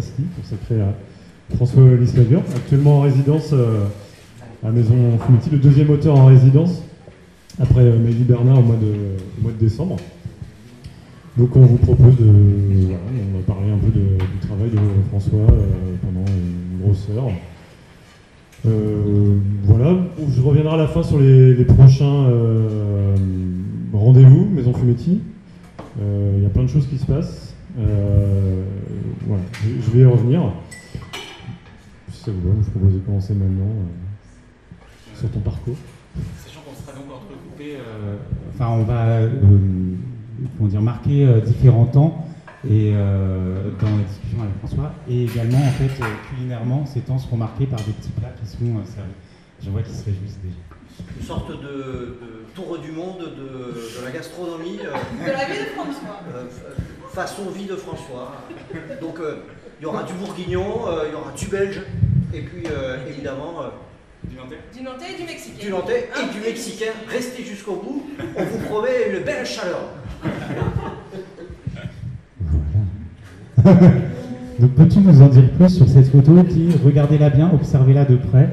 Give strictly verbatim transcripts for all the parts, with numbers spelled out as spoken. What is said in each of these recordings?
Bastille, consacré à François Olislaeger, actuellement en résidence euh, à Maison Fumetti, le deuxième auteur en résidence, après euh, Meyl Bernard au mois, de, au mois de décembre. Donc on vous propose de... Voilà, on va parler un peu de, du travail de François euh, pendant une grosse heure. Euh, voilà, je reviendrai à la fin sur les, les prochains euh, rendez-vous, Maison Fumetti. Il euh, y a plein de choses qui se passent. Euh, voilà, je, je vais y revenir. Si ça vous va, je propose de commencer maintenant euh, sur ton parcours. Sachant qu'on sera donc entrecoupé, euh, enfin on va euh, comment dire, marquer euh, différents temps et, euh, dans la discussion avec François, et également en fait euh, culinairement, ces temps seront marqués par des petits plats qui sont euh, servis. Je vois qu'ils se réjouissent déjà. Une sorte de, de tour du monde de, de la gastronomie. Euh, de la vie de François. Euh, façon vie de François. Donc il euh, y aura du bourguignon, il euh, y aura du belge, et puis euh, évidemment... Euh, du nantais. Du nantais et du mexicain. Du nantais et ah, du mexicain. Restez jusqu'au bout, on vous promet une belle chaleur. Donc peux-tu nous en dire plus sur cette photo qui, regardez-la bien, observez-la de près,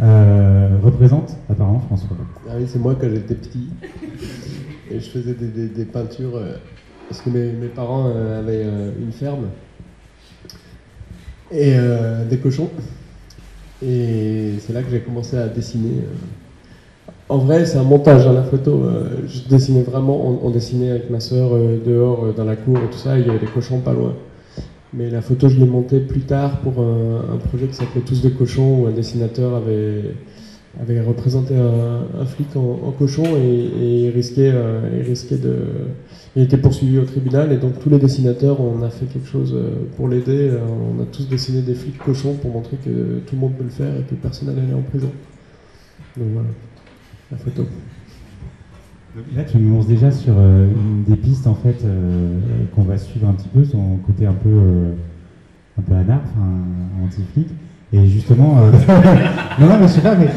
euh, représente apparemment François. Ah oui, c'est moi quand j'étais petit et je faisais des, des, des peintures euh, parce que mes, mes parents euh, avaient euh, une ferme et euh, des cochons, et c'est là que j'ai commencé à dessiner. Euh. En vrai c'est un montage hein, la photo, euh, je dessinais vraiment, on, on dessinait avec ma soeur euh, dehors euh, dans la cour et tout ça, et il y avait des cochons pas loin. Mais la photo, je l'ai montée plus tard pour un, un projet qui s'appelait Tous des cochons, où un dessinateur avait, avait représenté un, un flic en, en cochon, et, et il, risquait, euh, il risquait de... Il était poursuivi au tribunal, et donc tous les dessinateurs, on a fait quelque chose pour l'aider. On a tous dessiné des flics cochons pour montrer que tout le monde peut le faire et que personne n'allait aller en prison. Donc voilà, la photo. Là, tu nous lances déjà sur euh, une des pistes en fait euh, qu'on va suivre un petit peu, son côté un peu euh, un peu anarf, un, un anti-flic. Et justement, euh... non, non, mais je sais pas, mais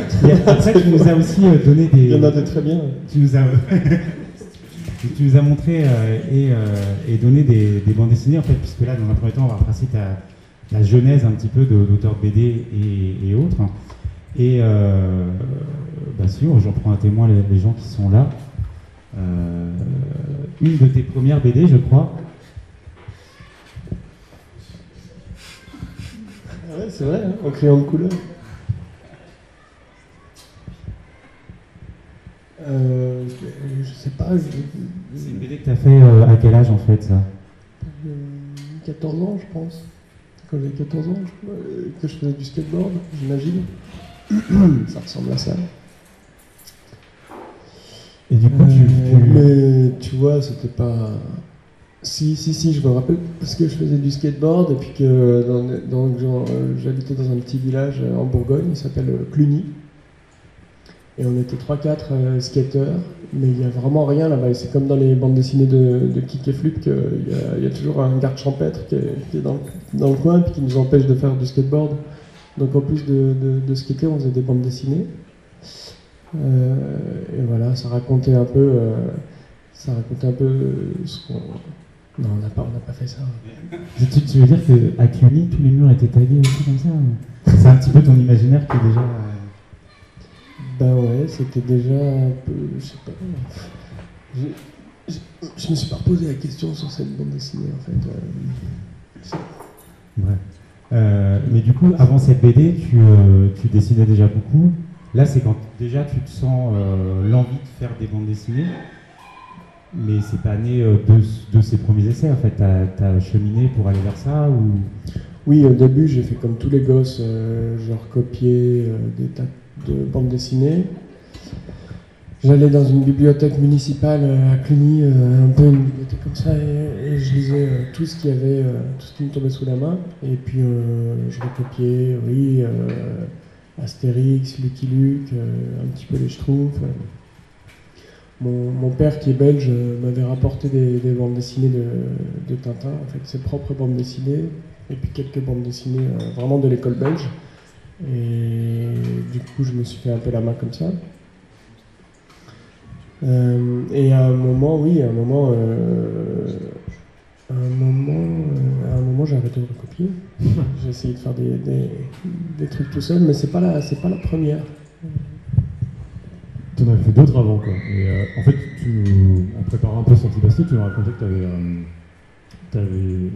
après tu nous as aussi euh, donné des. Il y en a de très bien. Tu nous as, tu nous as montré euh, et, euh, et donné des, des bandes dessinées en fait, puisque là, dans un premier temps, on va retracer ta, ta genèse un petit peu d'auteur B D et, et autres. Et euh, bien sûr, j'en prends à témoin les, les gens qui sont là. Euh, une de tes premières B D, je crois. Ah ouais, c'est vrai, hein, en crayon de couleur. Euh, je, je sais pas. Je... C'est une B D que t'as fait euh, à quel âge en fait, ça? quatorze ans, je pense. Quand j'avais quatorze ans, je... que je faisais du skateboard, j'imagine. Ça ressemble à ça. Et du coup, tu, tu... Euh, mais tu vois, c'était pas... Si, si, si, je me rappelle parce que je faisais du skateboard et puis que dans, dans, j'habitais dans un petit village en Bourgogne, il s'appelle Cluny. Et on était trois quatre euh, skateurs, mais il n'y a vraiment rien là-bas. C'est comme dans les bandes dessinées de, de Quick et Flupke, il y, y a toujours un garde champêtre qui est, qui est dans, dans le coin et qui nous empêche de faire du skateboard. Donc en plus de, de, de skater, on faisait des bandes dessinées. Euh, et voilà, ça racontait un peu, euh, ça racontait un peu ce qu'on... Non, on n'a pas, pas fait ça. Tu, tu veux dire qu'à Cluny, tous les murs étaient tagués aussi comme ça, hein? C'est un petit peu ton imaginaire qui est déjà... Euh... Bah ouais, c'était déjà un peu... Je sais pas... Je, je, je me suis pas posé la question sur cette bande dessinée, en fait. Euh... Ouais. Euh, mais du coup, avant cette B D, tu, euh, tu dessinais déjà beaucoup. Là, c'est quand déjà tu te sens euh, l'envie de faire des bandes dessinées, mais c'est pas né euh, de, de ces premiers essais, en fait. T'as cheminé pour aller vers ça ou... Oui, au début, j'ai fait comme tous les gosses, euh, genre copier euh, des tas de bandes dessinées. J'allais dans une bibliothèque municipale euh, à Cluny, euh, un peu une bibliothèque comme ça, et, et je lisais euh, tout ce qu'il y avait, euh, tout ce qui me tombait sous la main, et puis euh, je recopiais, oui... Euh, Astérix, Lucky Luke, euh, un petit peu les Schtroumpfs. Euh. Mon, mon père, qui est belge, euh, m'avait rapporté des, des bandes dessinées de, de Tintin, en fait, ses propres bandes dessinées, et puis quelques bandes dessinées euh, vraiment de l'école belge. Et du coup, je me suis fait un peu la main comme ça. Euh, et à un moment, oui, à un moment, euh, À un moment, euh, à un moment j'ai arrêté de recopier. J'ai essayé de faire des, des, des trucs tout seul, mais c'est pas la, c'est pas la première. Tu en avais fait d'autres avant, quoi. Et, euh, en fait, tu, en préparant un peu Santibasti, tu nous racontais que t'avais, euh, t'avais,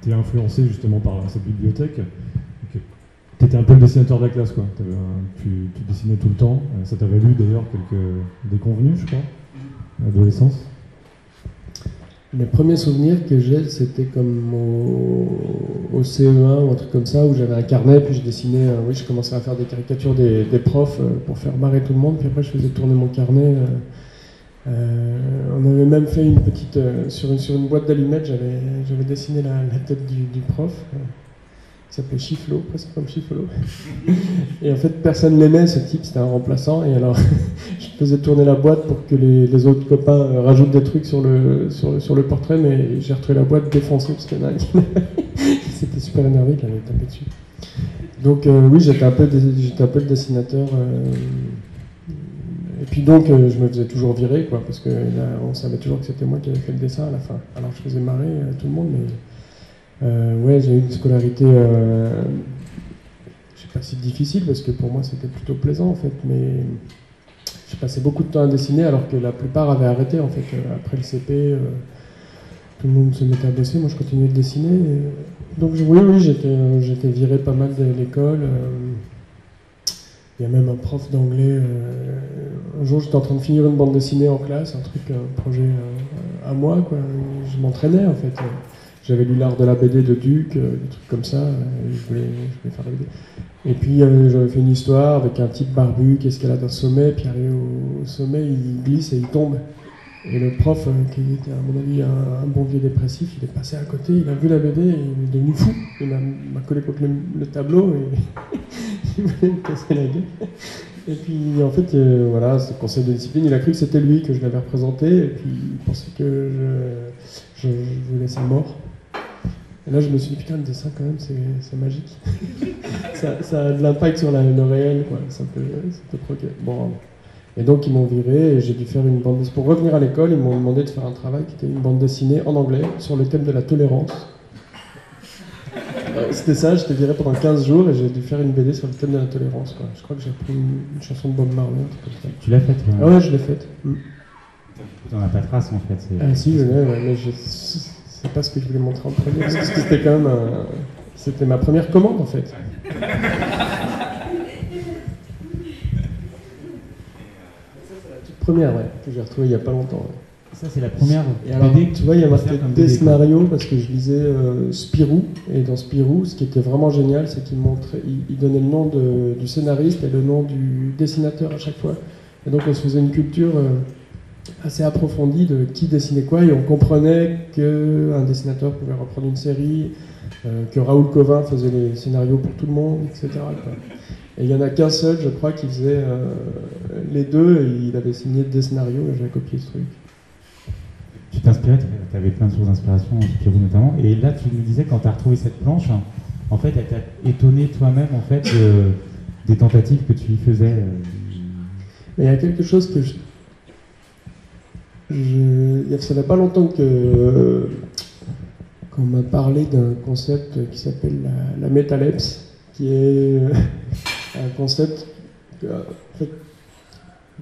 t'es influencé justement par cette bibliothèque. T'étais un peu le dessinateur de la classe, quoi. T'avais un, tu, tu dessinais tout le temps. Ça t'avait lu d'ailleurs quelques déconvenues, je crois, à l'adolescence. Mes premiers souvenirs que j'ai, c'était comme au, au C E un ou un truc comme ça, où j'avais un carnet, puis je dessinais, euh, oui, je commençais à faire des caricatures des, des profs euh, pour faire marrer tout le monde, puis après je faisais tourner mon carnet. Euh, euh, on avait même fait une petite, euh, sur, une, sur une boîte d'allumettes, j'avais, j'avais dessiné la, la tête du, du prof, euh, qui s'appelait Chiflot, presque comme Chifolo. Et en fait, personne l'aimait, ce type, c'était un remplaçant, et alors... Je faisais tourner la boîte pour que les, les autres copains euh, rajoutent des trucs sur le, sur, sur le portrait, mais j'ai retrouvé la boîte défoncée parce qu'il y en a c'était super énervé qu'il avait tapé dessus. Donc euh, oui, j'étais un, un peu le dessinateur. Euh, et puis donc, euh, je me faisais toujours virer, quoi, parce que là, on savait toujours que c'était moi qui avais fait le dessin à la fin. Alors je faisais marrer euh, tout le monde, mais euh, ouais, j'ai eu une scolarité... Euh, je sais pas si difficile, parce que pour moi, c'était plutôt plaisant, en fait, mais... Je passais beaucoup de temps à dessiner alors que la plupart avaient arrêté en fait. Après le C P, euh, tout le monde se mettait à bosser, moi je continuais de dessiner. Et... Donc oui, oui, j'étais euh, viré pas mal de l'école. Il euh, y a même un prof d'anglais. Euh, un jour j'étais en train de finir une bande dessinée en classe, un truc, un projet euh, à moi, quoi. Je m'entraînais en fait. J'avais lu l'art de la B D de Duc, euh, des trucs comme ça, euh, je, voulais, je voulais faire la B D. Et puis euh, j'avais fait une histoire avec un type barbu qui escalade un sommet, puis arrivé au, au sommet, il glisse et il tombe. Et le prof, euh, qui était à mon avis un, un bon vieux dépressif, il est passé à côté, il a vu la B D, et il est devenu fou. Il m'a collé contre le, le tableau, et il voulait me casser la gueule. Et puis en fait, euh, voilà, ce conseil de discipline, il a cru que c'était lui que je l'avais représenté, et puis il pensait que je, je, je voulais sa mort. Et là, je me suis dit, putain, le dessin, quand même, c'est magique. ça, ça a de l'impact sur la, le réel, quoi. Ça peut, ça peut croquer. Bon, et donc, ils m'ont viré et j'ai dû faire une bande dessinée. Pour revenir à l'école, ils m'ont demandé de faire un travail qui était une bande dessinée en anglais sur le thème de la tolérance. C'était ça, j'étais viré pendant quinze jours et j'ai dû faire une B D sur le thème de la tolérance, quoi. Je crois que j'ai repris une, une chanson de Bob Marley, un truc comme ça. Tu l'as faite, toi? Ah ouais, je l'ai faite. Mm. T'en as pas de trace, en fait. Ah si, je l'ai, ouais, mais je... C'est pas ce que je voulais montrer en premier, parce que c'était quand même... Un... C'était ma première commande, en fait. Toute première, ouais, que j'ai retrouvée il y a pas longtemps. Ouais. Ça, c'est la première et alors, B D, tu vois, il y a marqué Death Mario, parce que je lisais euh, Spirou, et dans Spirou, ce qui était vraiment génial, c'est qu'il montrait, il, il donnait le nom de, du scénariste et le nom du dessinateur à chaque fois. Et donc, on se faisait une culture... Euh, assez approfondie de qui dessinait quoi, et on comprenait qu'un dessinateur pouvait reprendre une série, euh, que Raoul Covin faisait les scénarios pour tout le monde, et cetera, quoi. Et il n'y en a qu'un seul, je crois, qui faisait euh, les deux, et il avait signé des scénarios, et j'avais copié ce truc. Tu t'inspirais, tu avais plein de sources d'inspiration, Spirou notamment, et là tu nous disais, quand tu as retrouvé cette planche, en fait, elle t'a étonné toi-même, en fait, euh, des tentatives que tu y faisais. Euh... Mais il y a quelque chose que je... Je, ça fait pas longtemps que euh, qu'on m'a parlé d'un concept qui s'appelle la, la métalepse, qui est euh, un concept que, en fait,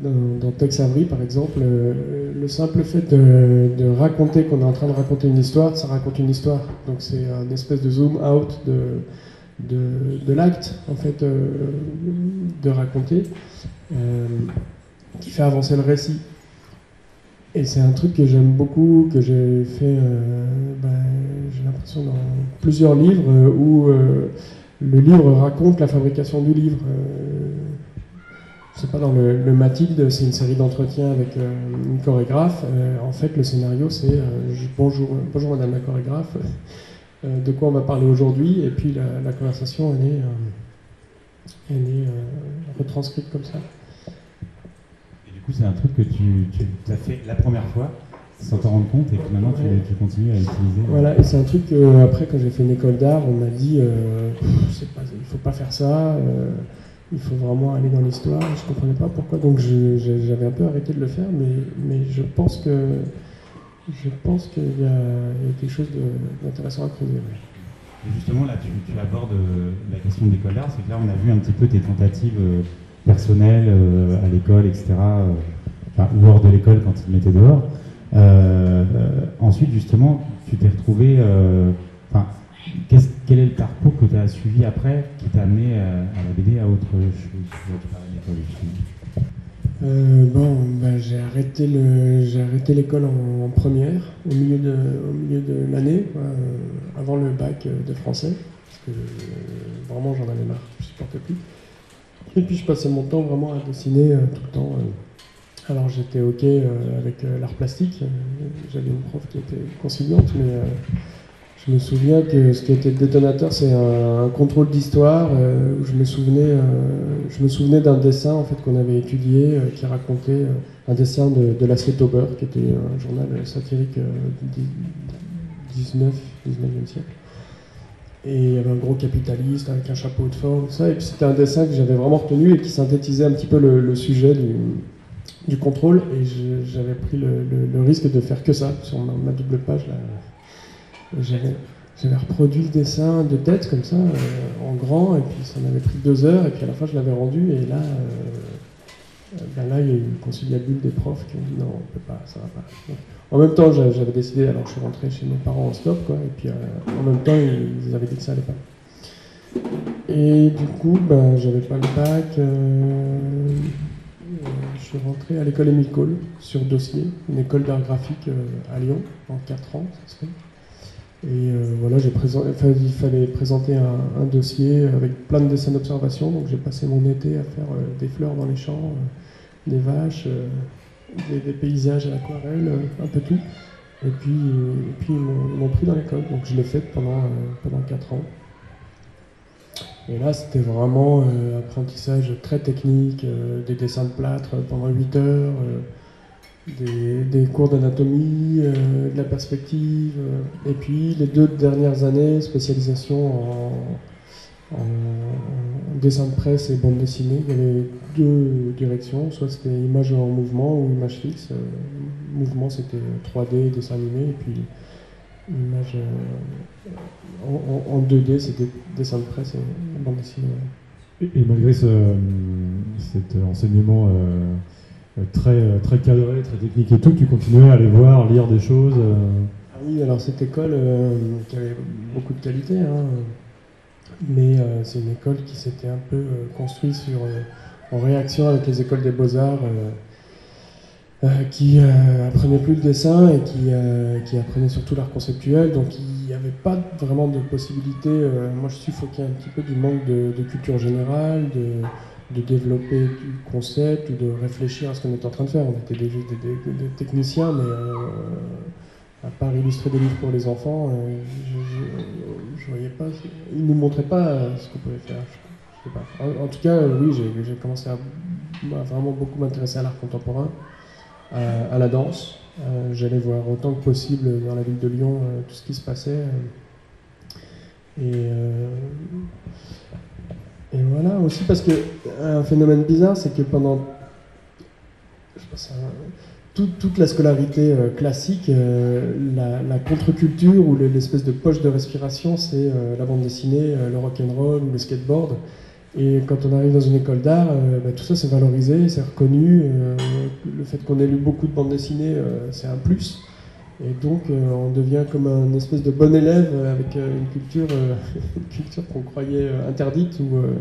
dans, dans Tex-Avri par exemple, euh, le simple fait de, de raconter qu'on est en train de raconter une histoire, ça raconte une histoire. Donc c'est un espèce de zoom out de, de, de l'acte en fait euh, de raconter, euh, qui fait avancer le récit. Et c'est un truc que j'aime beaucoup, que j'ai fait, euh, ben, j'ai l'impression, dans plusieurs livres, euh, où euh, le livre raconte la fabrication du livre. Euh, je sais pas, dans le, le Mathilde, c'est une série d'entretiens avec euh, une chorégraphe. Euh, en fait, le scénario, c'est euh, « Bonjour, bonjour madame la chorégraphe, euh, de quoi on va parler aujourd'hui ?» Et puis la, la conversation, elle est, euh, elle est euh, retranscrite comme ça. C'est un truc que tu, tu as fait la première fois sans t'en rendre compte et que maintenant tu, tu continues à utiliser. Voilà, et c'est un truc que, après, quand j'ai fait une école d'art, on m'a dit euh, pas, il ne faut pas faire ça, euh, il faut vraiment aller dans l'histoire. Je ne comprenais pas pourquoi, donc j'avais un peu arrêté de le faire, mais, mais je pense que Je pense qu'il y, y a quelque chose d'intéressant à creuser. Ouais. Justement, là, tu, tu abordes euh, la question des codes d'art. C'est que là, on a vu un petit peu tes tentatives euh, personnelles euh, à l'école, et cetera. Euh, enfin, ou hors de l'école quand ils te mettaient dehors. Euh, euh, ensuite, justement, tu t'es retrouvé... Euh, Qu'est-ce, quel est le parcours que tu as suivi après qui t'a amené à, à la B D, à autre chose? euh, Bon, ben, j'ai arrêté le, j'ai arrêté l'école en, en première, au milieu de, au milieu de l'année, euh, avant le bac de français, parce que euh, vraiment j'en avais marre, je ne supportais plus. Et puis je passais mon temps vraiment à dessiner euh, tout le temps. Euh. Alors j'étais ok euh, avec euh, l'art plastique, j'avais une prof qui était conciliante, mais... Euh, Je me souviens que ce qui était détonateur, c'est un, un contrôle d'histoire euh, où je me souvenais, euh, je me souvenais d'un dessin en fait qu'on avait étudié, euh, qui racontait euh, un dessin de, de l'assiette au beurre, qui était un journal satirique euh, du dix-neuvième siècle. Et il y avait un gros capitaliste avec un chapeau de forme, tout ça. Et puis c'était un dessin que j'avais vraiment retenu et qui synthétisait un petit peu le, le sujet du, du contrôle. Et j'avais pris le, le, le risque de faire que ça sur ma, ma double page là. J'avais reproduit le dessin de tête comme ça, euh, en grand, et puis ça m'avait pris deux heures, et puis à la fin je l'avais rendu, et là, euh, ben là il y a eu une conciliabule des profs qui ont dit non, on peut pas, ça va pas. Donc, en même temps, j'avais décidé, alors je suis rentré chez mes parents en stop, quoi, et puis euh, en même temps, ils avaient dit que ça allait pas. Et du coup, ben, j'avais pas le bac, euh, euh, je suis rentré à l'école Hémicole, sur dossier, une école d'art graphique euh, à Lyon, en quatre ans, ça se fait. Et euh, voilà, j'ai présent... enfin, il fallait présenter un, un dossier avec plein de dessins d'observation, donc j'ai passé mon été à faire euh, des fleurs dans les champs, euh, des vaches, euh, des, des paysages à l'aquarelle, euh, un peu tout. Et puis, euh, et puis ils m'ont pris dans l'école, donc je l'ai faite pendant, euh, pendant quatre ans. Et là, c'était vraiment euh, apprentissage très technique, euh, des dessins de plâtre pendant huit heures, euh, Des, des cours d'anatomie, euh, de la perspective, euh, et puis les deux dernières années, spécialisation en, en, en dessin de presse et bande dessinée. Il y avait deux directions, soit c'était image en mouvement ou image fixe. Euh, mouvement c'était trois D, dessin animé, et puis image euh, en, en, en deux D c'était dessin de presse et bande dessinée. Ouais. Et, et malgré ce, cet enseignement euh... très, très cadré, très technique et tout, tu continuais à aller voir, lire des choses euh... Ah oui, alors cette école euh, qui avait beaucoup de qualité, hein, mais euh, c'est une école qui s'était un peu euh, construite sur, euh, en réaction avec les écoles des beaux-arts, euh, euh, qui euh, apprenaient plus le dessin et qui, euh, qui apprenaient surtout l'art conceptuel, donc il n'y avait pas vraiment de possibilité. Euh, moi je suffoquais un petit peu du manque de, de culture générale, de... de développer du concept ou de réfléchir à ce qu'on était en train de faire. On était des, des, des, des techniciens, mais euh, à part illustrer des livres pour les enfants, euh, je, je, je voyais pas, ils ne nous montraient pas ce qu'on pouvait faire. Je, je sais pas. En, en tout cas, euh, oui, j'ai commencé à, à vraiment beaucoup m'intéresser à l'art contemporain, à, à la danse. Euh, J'allais voir autant que possible dans la ville de Lyon euh, tout ce qui se passait. Euh, et... Euh, Et voilà, aussi parce que un phénomène bizarre, c'est que pendant je pense, toute, toute la scolarité euh, classique, euh, la, la contre-culture ou l'espèce de poche de respiration, c'est euh, la bande dessinée, euh, le rock'n'roll ou le skateboard. Et quand on arrive dans une école d'art, euh, bah, tout ça c'est valorisé, c'est reconnu. Euh, le fait qu'on ait lu beaucoup de bandes dessinées, euh, c'est un plus. Et donc, euh, on devient comme un espèce de bon élève avec euh, une culture, euh, une culture qu'on croyait euh, interdite ou, euh,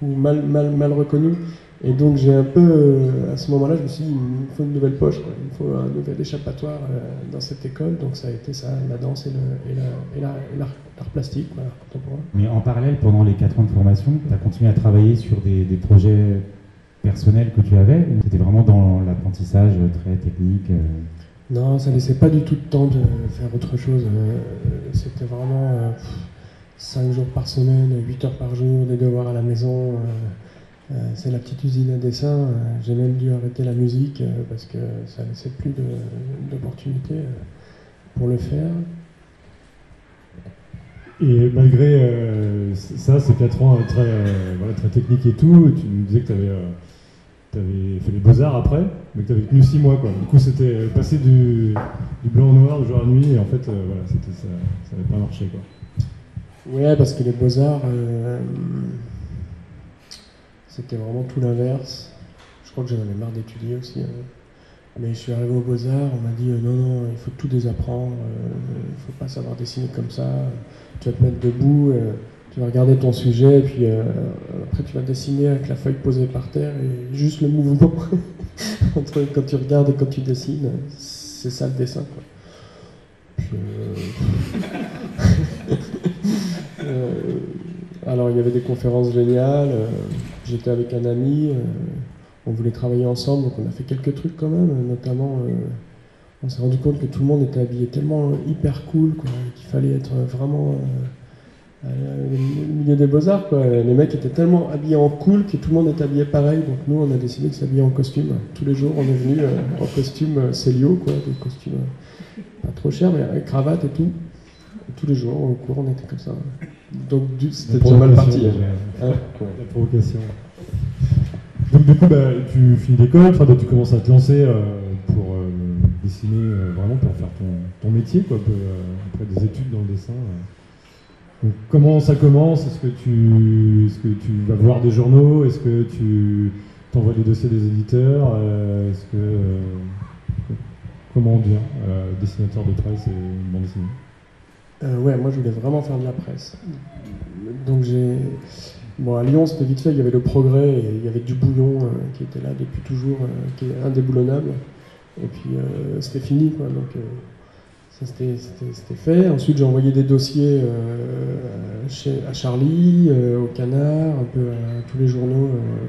ou mal, mal, mal reconnue. Et donc, j'ai un peu, euh, à ce moment-là, je me suis dit, il me faut une nouvelle poche, quoi. Il me faut un nouvel échappatoire euh, dans cette école. Donc, ça a été ça, la danse et l'art et la, et plastique, l'art contemporain. Mais en parallèle, pendant les quatre ans de formation, tu as continué à travailler sur des, des projets personnels que tu avais, ou tu étais vraiment dans l'apprentissage très technique euh... Non, ça laissait pas du tout de temps de faire autre chose. C'était vraiment euh, cinq jours par semaine, huit heures par jour, des devoirs à la maison. Euh, c'est la petite usine à dessin. J'ai même dû arrêter la musique euh, parce que ça laissait plus d'opportunités euh, pour le faire. Et malgré euh, ça, ces quatre ans très, euh, voilà, très techniques et tout, tu nous disais que tu avais... Euh... t'avais fait les beaux-arts après, mais que t'avais tenu six mois, quoi. Du coup, c'était passer du, du blanc au noir, du jour à la nuit, et en fait, euh, voilà, c'était, ça n'avait pas marché, quoi. Ouais, parce que les beaux-arts, euh, c'était vraiment tout l'inverse. Je crois que j'en avais marre d'étudier aussi. Hein. Mais je suis arrivé aux beaux-arts, on m'a dit euh, non, non, il faut tout désapprendre, euh, il ne faut pas savoir dessiner comme ça, tu vas te mettre debout, euh, tu vas regarder ton sujet, puis euh, après tu vas dessiner avec la feuille posée par terre et juste le mouvement entre quand tu regardes et quand tu dessines, c'est ça le dessin, quoi. Puis, euh... euh, alors il y avait des conférences géniales, euh, j'étais avec un ami, euh, on voulait travailler ensemble, donc on a fait quelques trucs quand même, notamment euh, on s'est rendu compte que tout le monde était habillé tellement hyper cool, quoi, qu'il fallait être vraiment euh, au milieu des beaux-arts, quoi. Les mecs étaient tellement habillés en cool que tout le monde était habillé pareil, donc nous on a décidé de s'habiller en costume. Tous les jours on est venu euh, en costume euh, Célio, quoi, des costumes euh, pas trop chers, mais avec cravate et tout. Et tous les jours au cours on était comme ça. Donc c'était déjà mal parti. Hein, ouais. La provocation. Donc du coup, bah, tu finis l'école, tu commences à te lancer euh, pour euh, dessiner, euh, vraiment pour faire ton, ton métier, quoi, peu, euh, après des études dans le dessin. Euh. Donc comment ça commence? Est-ce que, tu, est-ce que tu vas voir des journaux? Est-ce que tu t'envoies les dossiers des éditeurs? euh, Est-ce que... Euh, comment on devient euh, dessinateur de presse et bande dessinée? euh, Ouais, moi je voulais vraiment faire de la presse. Donc j'ai... Bon, à Lyon, c'était vite fait, il y avait le Progrès, et il y avait du bouillon euh, qui était là depuis toujours, euh, qui est indéboulonnable. Et puis, euh, c'était fini, quoi. Donc, euh, ça, c'était, c'était, c'était fait. Ensuite, j'ai envoyé des dossiers euh, chez, à Charlie, euh, au Canard, un peu à tous les journaux euh,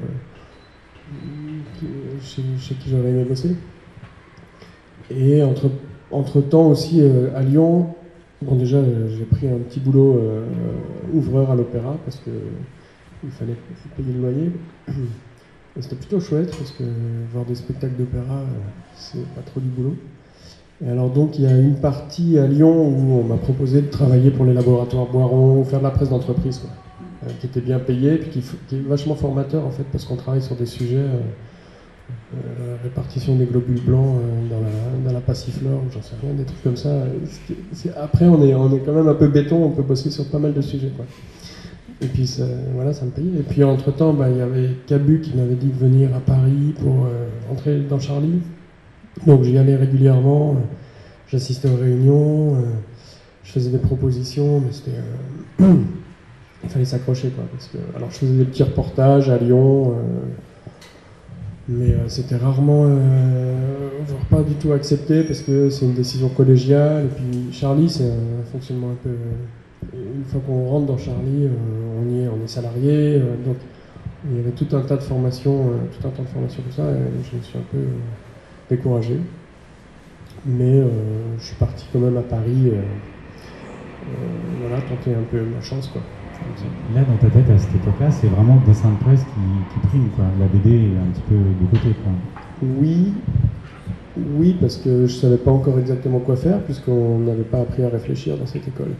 qui, chez, chez qui j'avais aimé bosser. Et entre, entre-temps aussi, euh, à Lyon, bon, déjà, j'ai pris un petit boulot euh, ouvreur à l'opéra, parce que il fallait payer le loyer. C'était plutôt chouette parce que voir des spectacles d'opéra, c'est pas trop du boulot. Et alors donc il y a une partie à Lyon où on m'a proposé de travailler pour les laboratoires Boiron ou faire de la presse d'entreprise, quoi, qui était bien payée, puis qui, qui est vachement formateur en fait, parce qu'on travaille sur des sujets, euh, euh, répartition des globules blancs euh, dans, la, dans la passiflore, j'en sais rien, des trucs comme ça. C'est, c'est, après on est, on est quand même un peu béton, on peut bosser sur pas mal de sujets, quoi. Et puis ça, voilà, ça me payait. Et puis entre temps, bah, il y avait Cabu qui m'avait dit de venir à Paris pour euh, entrer dans Charlie. Donc j'y allais régulièrement, euh, j'assistais aux réunions, euh, je faisais des propositions, mais c'était... Euh, il fallait s'accrocher, quoi. Parce que, alors je faisais des petits reportages à Lyon, euh, mais euh, c'était rarement... Euh, voire pas du tout accepté, parce que c'est une décision collégiale. Et puis Charlie, c'est un fonctionnement un peu... Euh, une fois qu'on rentre dans Charlie, euh, on y est, on est salarié, euh, donc il y avait tout un tas de formations, euh, tout un tas de formations comme ça, et je me suis un peu euh, découragé. Mais euh, je suis parti quand même à Paris, euh, euh, voilà, tenter un peu ma chance, quoi. Là, dans ta tête, à cette époque-là, c'est vraiment le dessin de presse qui, qui prime, quoi. La B D est un petit peu de côté, quoi. Oui. Oui, parce que je ne savais pas encore exactement quoi faire, puisqu'on n'avait pas appris à réfléchir dans cette école.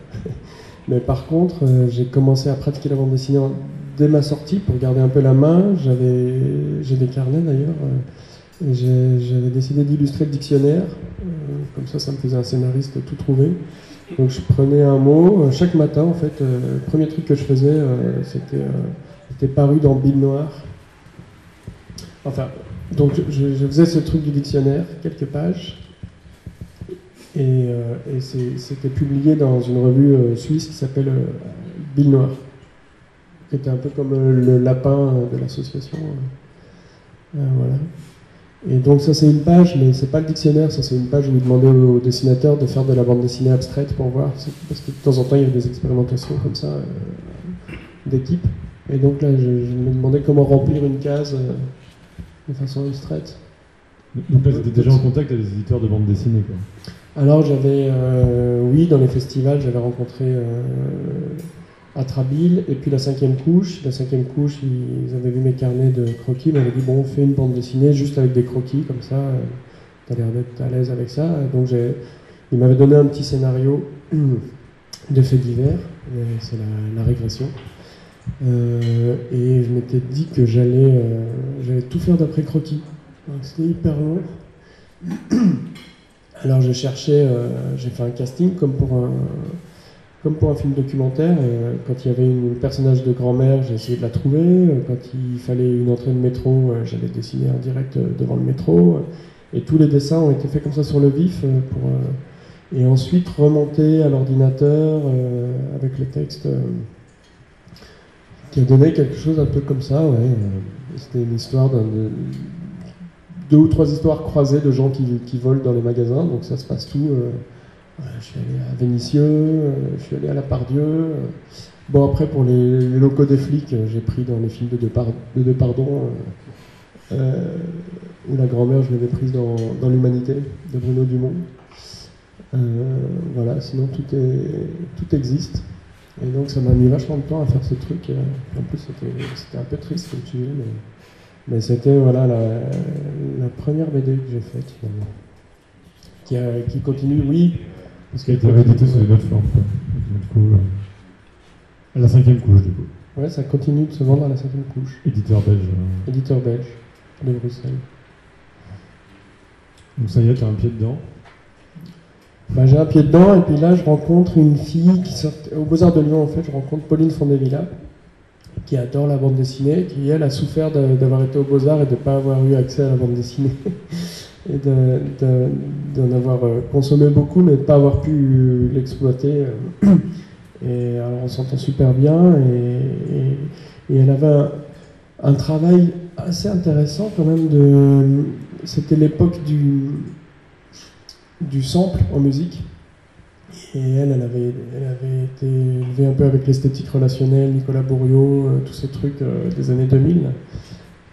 Mais par contre, euh, j'ai commencé à pratiquer la bande dessinée en... dès ma sortie, pour garder un peu la main. J'avais... J'ai des carnets d'ailleurs, euh, et j'ai... j'avais décidé d'illustrer le dictionnaire, euh, comme ça, ça me faisait un scénariste tout trouvé. Donc je prenais un mot, euh, chaque matin en fait, euh, le premier truc que je faisais, euh, c'était, euh, c'était paru dans Bile Noire. Enfin... Donc je, je faisais ce truc du dictionnaire, quelques pages, et, euh, et c'est, c'était publié dans une revue euh, suisse qui s'appelle euh, Bile Noire, qui était un peu comme euh, le lapin euh, de l'association. Euh, euh, voilà. Et donc ça c'est une page, mais c'est pas le dictionnaire, ça c'est une page où il demandait aux dessinateurs de faire de la bande dessinée abstraite pour voir, parce que de temps en temps il y avait des expérimentations comme ça, euh, d'équipe. Et donc là je, je me demandais comment remplir une case... Euh, de façon abstraite. Donc là, c'était déjà en contact avec les éditeurs de bande dessinée, quoi. Alors, j'avais... Euh, oui, dans les festivals, j'avais rencontré euh, Atrabile, et puis La cinquième couche. La cinquième couche, ils avaient vu mes carnets de croquis, ils m'avaient dit, bon, fais une bande dessinée juste avec des croquis, comme ça, euh, t'as l'air d'être à l'aise avec ça. Donc, j'ai, ils m'avaient donné un petit scénario de faits divers, et c'est la, la régression. Euh, et je m'étais dit que j'allais euh, j'allais tout faire d'après croquis. C'était hyper long. Alors je cherchais, euh, j'ai fait un casting comme pour un, comme pour un film documentaire. Et quand il y avait une personnage de grand-mère, j'ai essayé de la trouver. Quand il fallait une entrée de métro, j'allais dessiner en direct devant le métro. Et tous les dessins ont été faits comme ça sur le vif. Pour, euh, et ensuite remontés à l'ordinateur euh, avec le texte euh, qui a donné quelque chose un peu comme ça. Ouais. C'était une histoire d'un... deux ou trois histoires croisées de gens qui, qui volent dans les magasins, donc ça se passe tout. Euh, je suis allé à Vénissieux, euh, je suis allé à La Pardieu. Euh. Bon, après, pour les, les locaux des flics, euh, j'ai pris dans les films de Depardon, euh, euh, où la grand-mère, je l'avais prise dans, dans L'Humanité, de Bruno Dumont. Euh, voilà, sinon tout, est, tout existe. Et donc ça m'a mis vachement de temps à faire ce truc. Euh, en plus, c'était un peu triste comme sujet, mais... Mais c'était voilà, la, la première B D que j'ai faite, finalement. Qui, euh, qui continue, oui. Parce qu'elle était rééditée sur une autre forme, quoi. Du coup, euh, La cinquième couche, du coup. Ouais, ça continue de se vendre à La cinquième couche. Éditeur belge. Euh... Éditeur belge, de Bruxelles. Donc ça y est, t'as un pied dedans. Bah, j'ai un pied dedans, et puis là, je rencontre une fille qui sort... Au Beaux-Arts de Lyon, en fait, je rencontre Pauline Fondévilla, qui adore la bande dessinée, qui elle a souffert d'avoir été aux Beaux-Arts et de ne pas avoir eu accès à la bande dessinée, et d'en avoir consommé beaucoup, mais de ne pas avoir pu l'exploiter. Et alors on s'entend super bien, et, et, et elle avait un, un travail assez intéressant quand même. De, c'était l'époque du, du sample en musique. Et elle, elle avait, elle avait été élevée un peu avec l'esthétique relationnelle, Nicolas Bourriaud, euh, tous ces trucs euh, des années deux mille.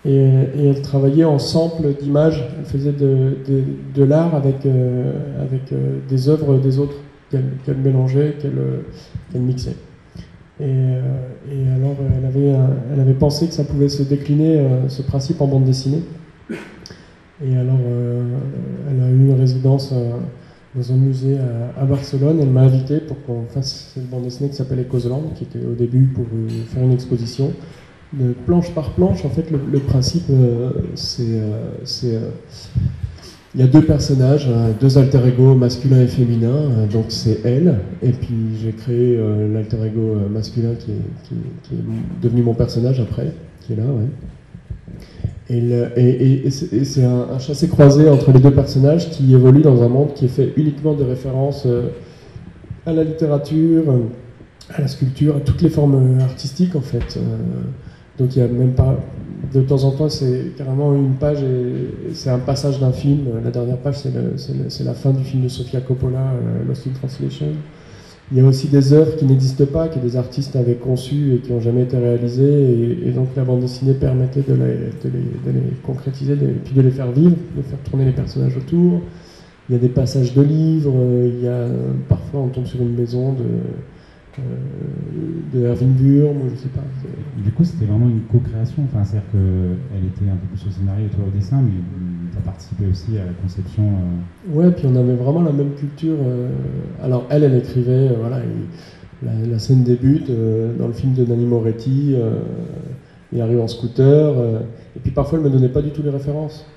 Et, et elle travaillait en sample d'images, elle faisait de, de, de l'art avec, euh, avec euh, des œuvres des autres qu'elle qu'elle mélangeait, qu'elle euh, qu'elle mixait. Et, euh, et alors elle avait, un, elle avait pensé que ça pouvait se décliner, euh, ce principe, en bande dessinée. Et alors euh, elle a eu une résidence... Euh, dans un musée à Barcelone. Elle m'a invité pour qu'on fasse cette bande dessinée qui s'appelle Écoseland, qui était au début pour faire une exposition. De planche par planche, en fait, le, le principe, euh, c'est... Il euh, euh, y a deux personnages, hein, deux alter ego masculin et féminin, hein, donc c'est elle, et puis j'ai créé euh, l'alter ego masculin qui est, qui, qui est devenu mon personnage après, qui est là, ouais. Et, et, et, et c'est un, un chassé-croisé entre les deux personnages qui évolue dans un monde qui est fait uniquement de références à la littérature, à la sculpture, à toutes les formes artistiques, en fait. Donc il y a même pas... De temps en temps, c'est carrément une page, et c'est un passage d'un film. La dernière page, c'est la fin du film de Sofia Coppola, Lost in Translation. Il y a aussi des œuvres qui n'existent pas, que des artistes avaient conçues et qui n'ont jamais été réalisées, et, et donc la bande dessinée permettait de les, de les, de les concrétiser, de, et puis de les faire vivre, de faire tourner les personnages autour. Il y a des passages de livres, il y a, parfois on tombe sur une maison de, euh, de Erwin Burm, ou je sais pas. Du coup c'était vraiment une co-création, enfin, c'est-à-dire qu'elle était un peu plus au scénario et toi au dessin, mais tu as participé aussi à la conception... Euh... Ouais, puis on avait vraiment la même culture. Euh... Alors elle, elle écrivait, euh, voilà, et la, la scène débute euh, dans le film de Nanni Moretti, euh, il arrive en scooter, euh, et puis parfois elle ne me donnait pas du tout les références.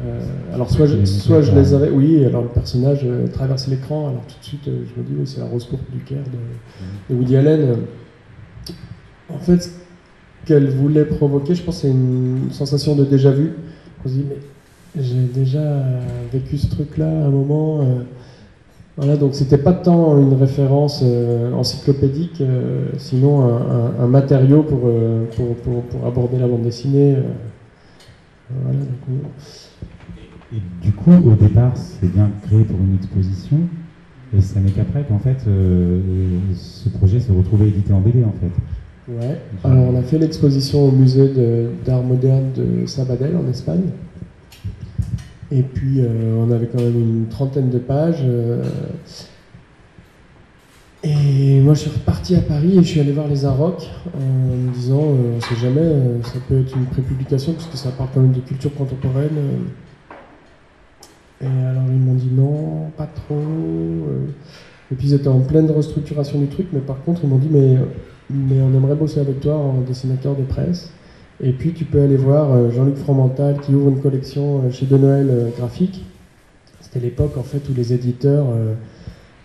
Euh, alors soit je, soit je les avais, oui, alors le personnage euh, traversait l'écran, alors tout de suite euh, je me dis, oui, c'est la Rose courte du Caire de, de Woody Allen. En fait, ce qu'elle voulait provoquer, je pense, c'est une sensation de déjà-vu. On se dit, mais j'ai déjà euh, vécu ce truc-là à un moment. Euh, voilà, donc c'était pas tant une référence euh, encyclopédique, euh, sinon un, un, un matériau pour, euh, pour, pour, pour aborder la bande dessinée. Euh, voilà, donc on... Et du coup, au départ, c'est bien créé pour une exposition, et ça n'est qu'après qu'en fait, euh, ce projet s'est retrouvé édité en B D, en fait. Ouais. Alors, on a fait l'exposition au musée d'art moderne de Sabadell, en Espagne. Et puis, euh, on avait quand même une trentaine de pages. Euh, et moi, je suis reparti à Paris et je suis allé voir les Arocs en me disant, euh, on ne sait jamais, euh, ça peut être une prépublication, parce que ça parle quand même de culture contemporaine. Euh, Et alors ils m'ont dit non, pas trop. Et puis ils étaient en pleine restructuration du truc, mais par contre ils m'ont dit, mais mais on aimerait bosser avec toi en dessinateur de presse. Et puis tu peux aller voir Jean-Luc Fromental qui ouvre une collection chez De Noël graphique. C'était l'époque en fait où les éditeurs, euh,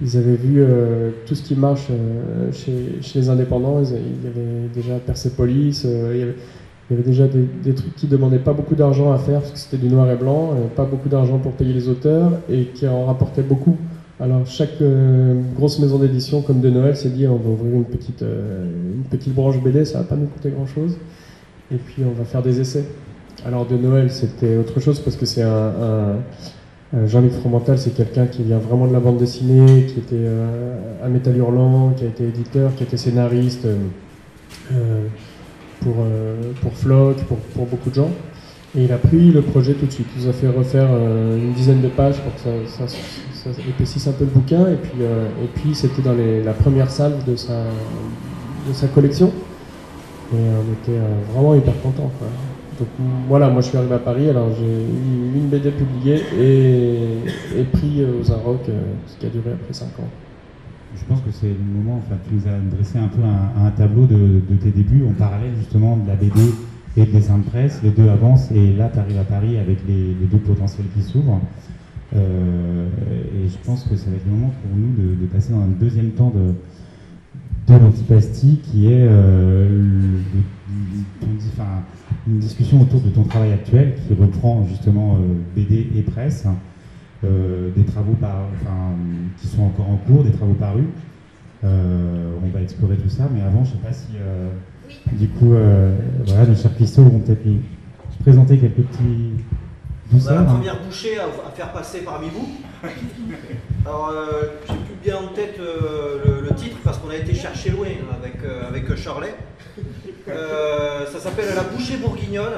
ils avaient vu euh, tout ce qui marche euh, chez, chez les indépendants. Ils, il y avait déjà Persepolis, euh, il, y avait, il y avait déjà des, des trucs qui demandaient pas beaucoup d'argent à faire parce que c'était du noir et blanc, euh, pas beaucoup d'argent pour payer les auteurs et qui en rapportaient beaucoup. Alors chaque euh, grosse maison d'édition comme De Noël s'est dit on va ouvrir une petite, euh, une petite branche B D, ça va pas nous coûter grand chose. Et puis on va faire des essais. Alors De Noël c'était autre chose parce que c'est un, un, un Jean-Luc Fromental, c'est quelqu'un qui vient vraiment de la bande dessinée, qui était euh, un métal hurlant, qui a été éditeur, qui a été scénariste euh, pour, euh, pour Flock, pour, pour beaucoup de gens. Et il a pris le projet tout de suite. Il nous a fait refaire euh, une dizaine de pages pour que ça, ça, ça, ça épaississe un peu le bouquin. Et puis, euh, et puis c'était dans les, la première salve de sa, de sa collection. Et on était euh, vraiment hyper contents, quoi. Donc voilà, moi je suis arrivé à Paris, alors j'ai eu une B D publiée et, et pris euh, aux Arocs, euh, ce qui a duré après cinq ans. Je pense que c'est le moment, enfin tu nous as dressé un peu un, un tableau de, de tes débuts. On parlait justement de la B D et de dessin de presse, les deux avancent et là tu arrives à Paris avec les, les deux potentiels qui s'ouvrent. Euh, et je pense que ça va être le moment pour nous de, de passer dans un deuxième temps de, de l'antipastie qui est euh, le, le, ton, une discussion autour de ton travail actuel qui reprend justement euh, B D et presse, euh, des travaux par, enfin, qui sont encore en cours, des travaux parus. Euh, on va explorer tout ça, mais avant je sais pas si... Euh, Du coup, euh, voilà, nos chers cristaux vont peut-être nous présenter quelques petits douceurs. On a la première bouchée à, à faire passer parmi vous. Alors, euh, j'ai plus bien en tête euh, le, le titre parce qu'on a été chercher loin avec, euh, avec Charlie. Euh, ça s'appelle La bouchée bourguignonne.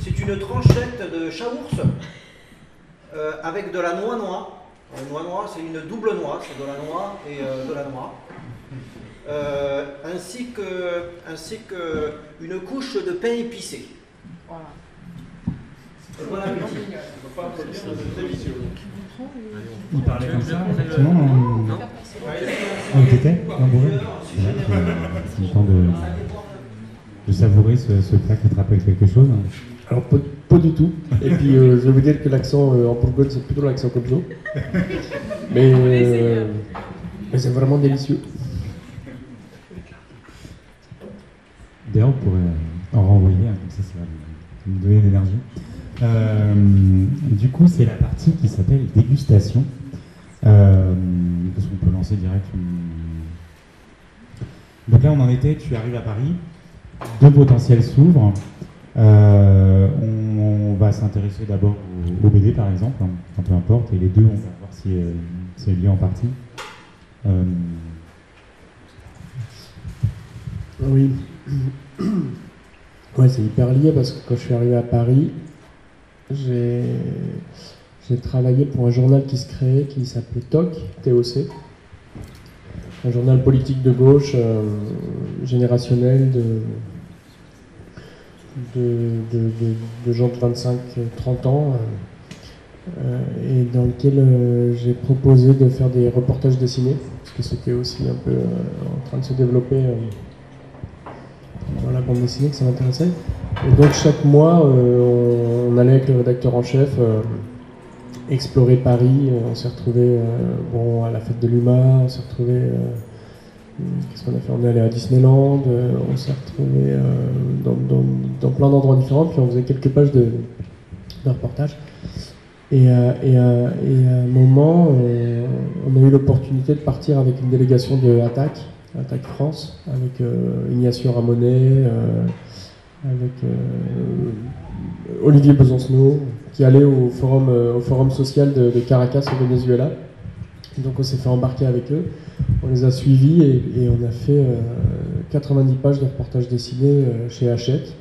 C'est une tranchette de chat-ours euh, avec de la noix noix. Euh, noix noix, c'est une double noix, c'est de la noix et euh, de la noix. Euh, ainsi que, ainsi que une couche de pain épicé. Voilà. Voilà. Vous parlez comme ça, effectivement, on... Non. On était c'est le temps de, de savourer ce, ce plat qui te rappelle quelque chose. Alors, pas, pas du tout. Et puis, euh, je vais vous dire que l'accent euh, en Bourgogne, c'est plutôt l'accent comme ça. Mais, euh, mais c'est vraiment délicieux. D'ailleurs, on pourrait en renvoyer, hein, comme ça, ça va nous donner l'énergie. Euh, du coup, c'est la partie qui s'appelle dégustation. Euh, parce qu'on peut lancer direct une... Donc là, on en était, tu arrives à Paris, deux potentiels s'ouvrent. Euh, on, on va s'intéresser d'abord au, au B D, par exemple, hein, peu importe, et les deux, on va voir si euh, c'est lié en partie. Euh... Oui. Ouais, c'est hyper lié parce que quand je suis arrivé à Paris, j'ai travaillé pour un journal qui se créait, qui s'appelait T O C, T O C, un journal politique de gauche, euh, générationnel, de, de, de, de, de gens de vingt-cinq à trente ans, euh, et dans lequel euh, j'ai proposé de faire des reportages dessinés, parce que c'était aussi un peu euh, en train de se développer. Euh, dans la bande dessinée que ça m'intéressait. Et donc chaque mois, euh, on, on allait avec le rédacteur en chef euh, explorer Paris. On s'est retrouvés euh, bon, à la fête de l'U M A, on s'est retrouvés... Euh, qu'est-ce qu'on a fait? On est allé à Disneyland, euh, on s'est retrouvés euh, dans, dans, dans plein d'endroits différents, puis on faisait quelques pages de, de reportage. Et, euh, et, euh, et à un moment, euh, on a eu l'opportunité de partir avec une délégation de Attaque, Attaque France, avec euh, Ignacio Ramonet, euh, avec euh, Olivier Besancenot, qui allait au forum, euh, au forum social de, de Caracas au Venezuela. Et donc on s'est fait embarquer avec eux, on les a suivis et, et on a fait euh, quatre-vingt-dix pages de reportages dessinés euh, chez Hachette.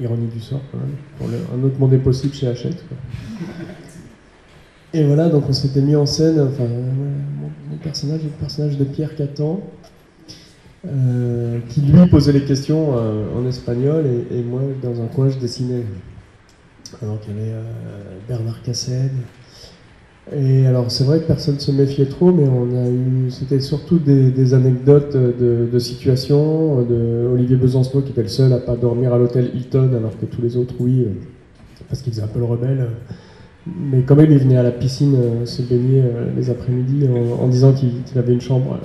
Ironie du sort quand même, pour le, un autre monde est possible chez Hachette, quoi. Et voilà, donc on s'était mis en scène, enfin, mon, mon personnage, le personnage de Pierre Catan, Euh, qui lui posait les questions euh, en espagnol et, et moi dans un coin je dessinais. Donc il y avait euh, Bernard Cassel, Et alors c'est vrai que personne ne se méfiait trop, mais on a eu, c'était surtout des, des anecdotes de, de situations, de Olivier Besancenot qui était le seul à pas dormir à l'hôtel Hilton alors que tous les autres oui, parce qu'il faisait un peu le rebelle. Mais quand même il venait à la piscine se baigner les après-midi en, en disant qu'il, qu'il avait une chambre,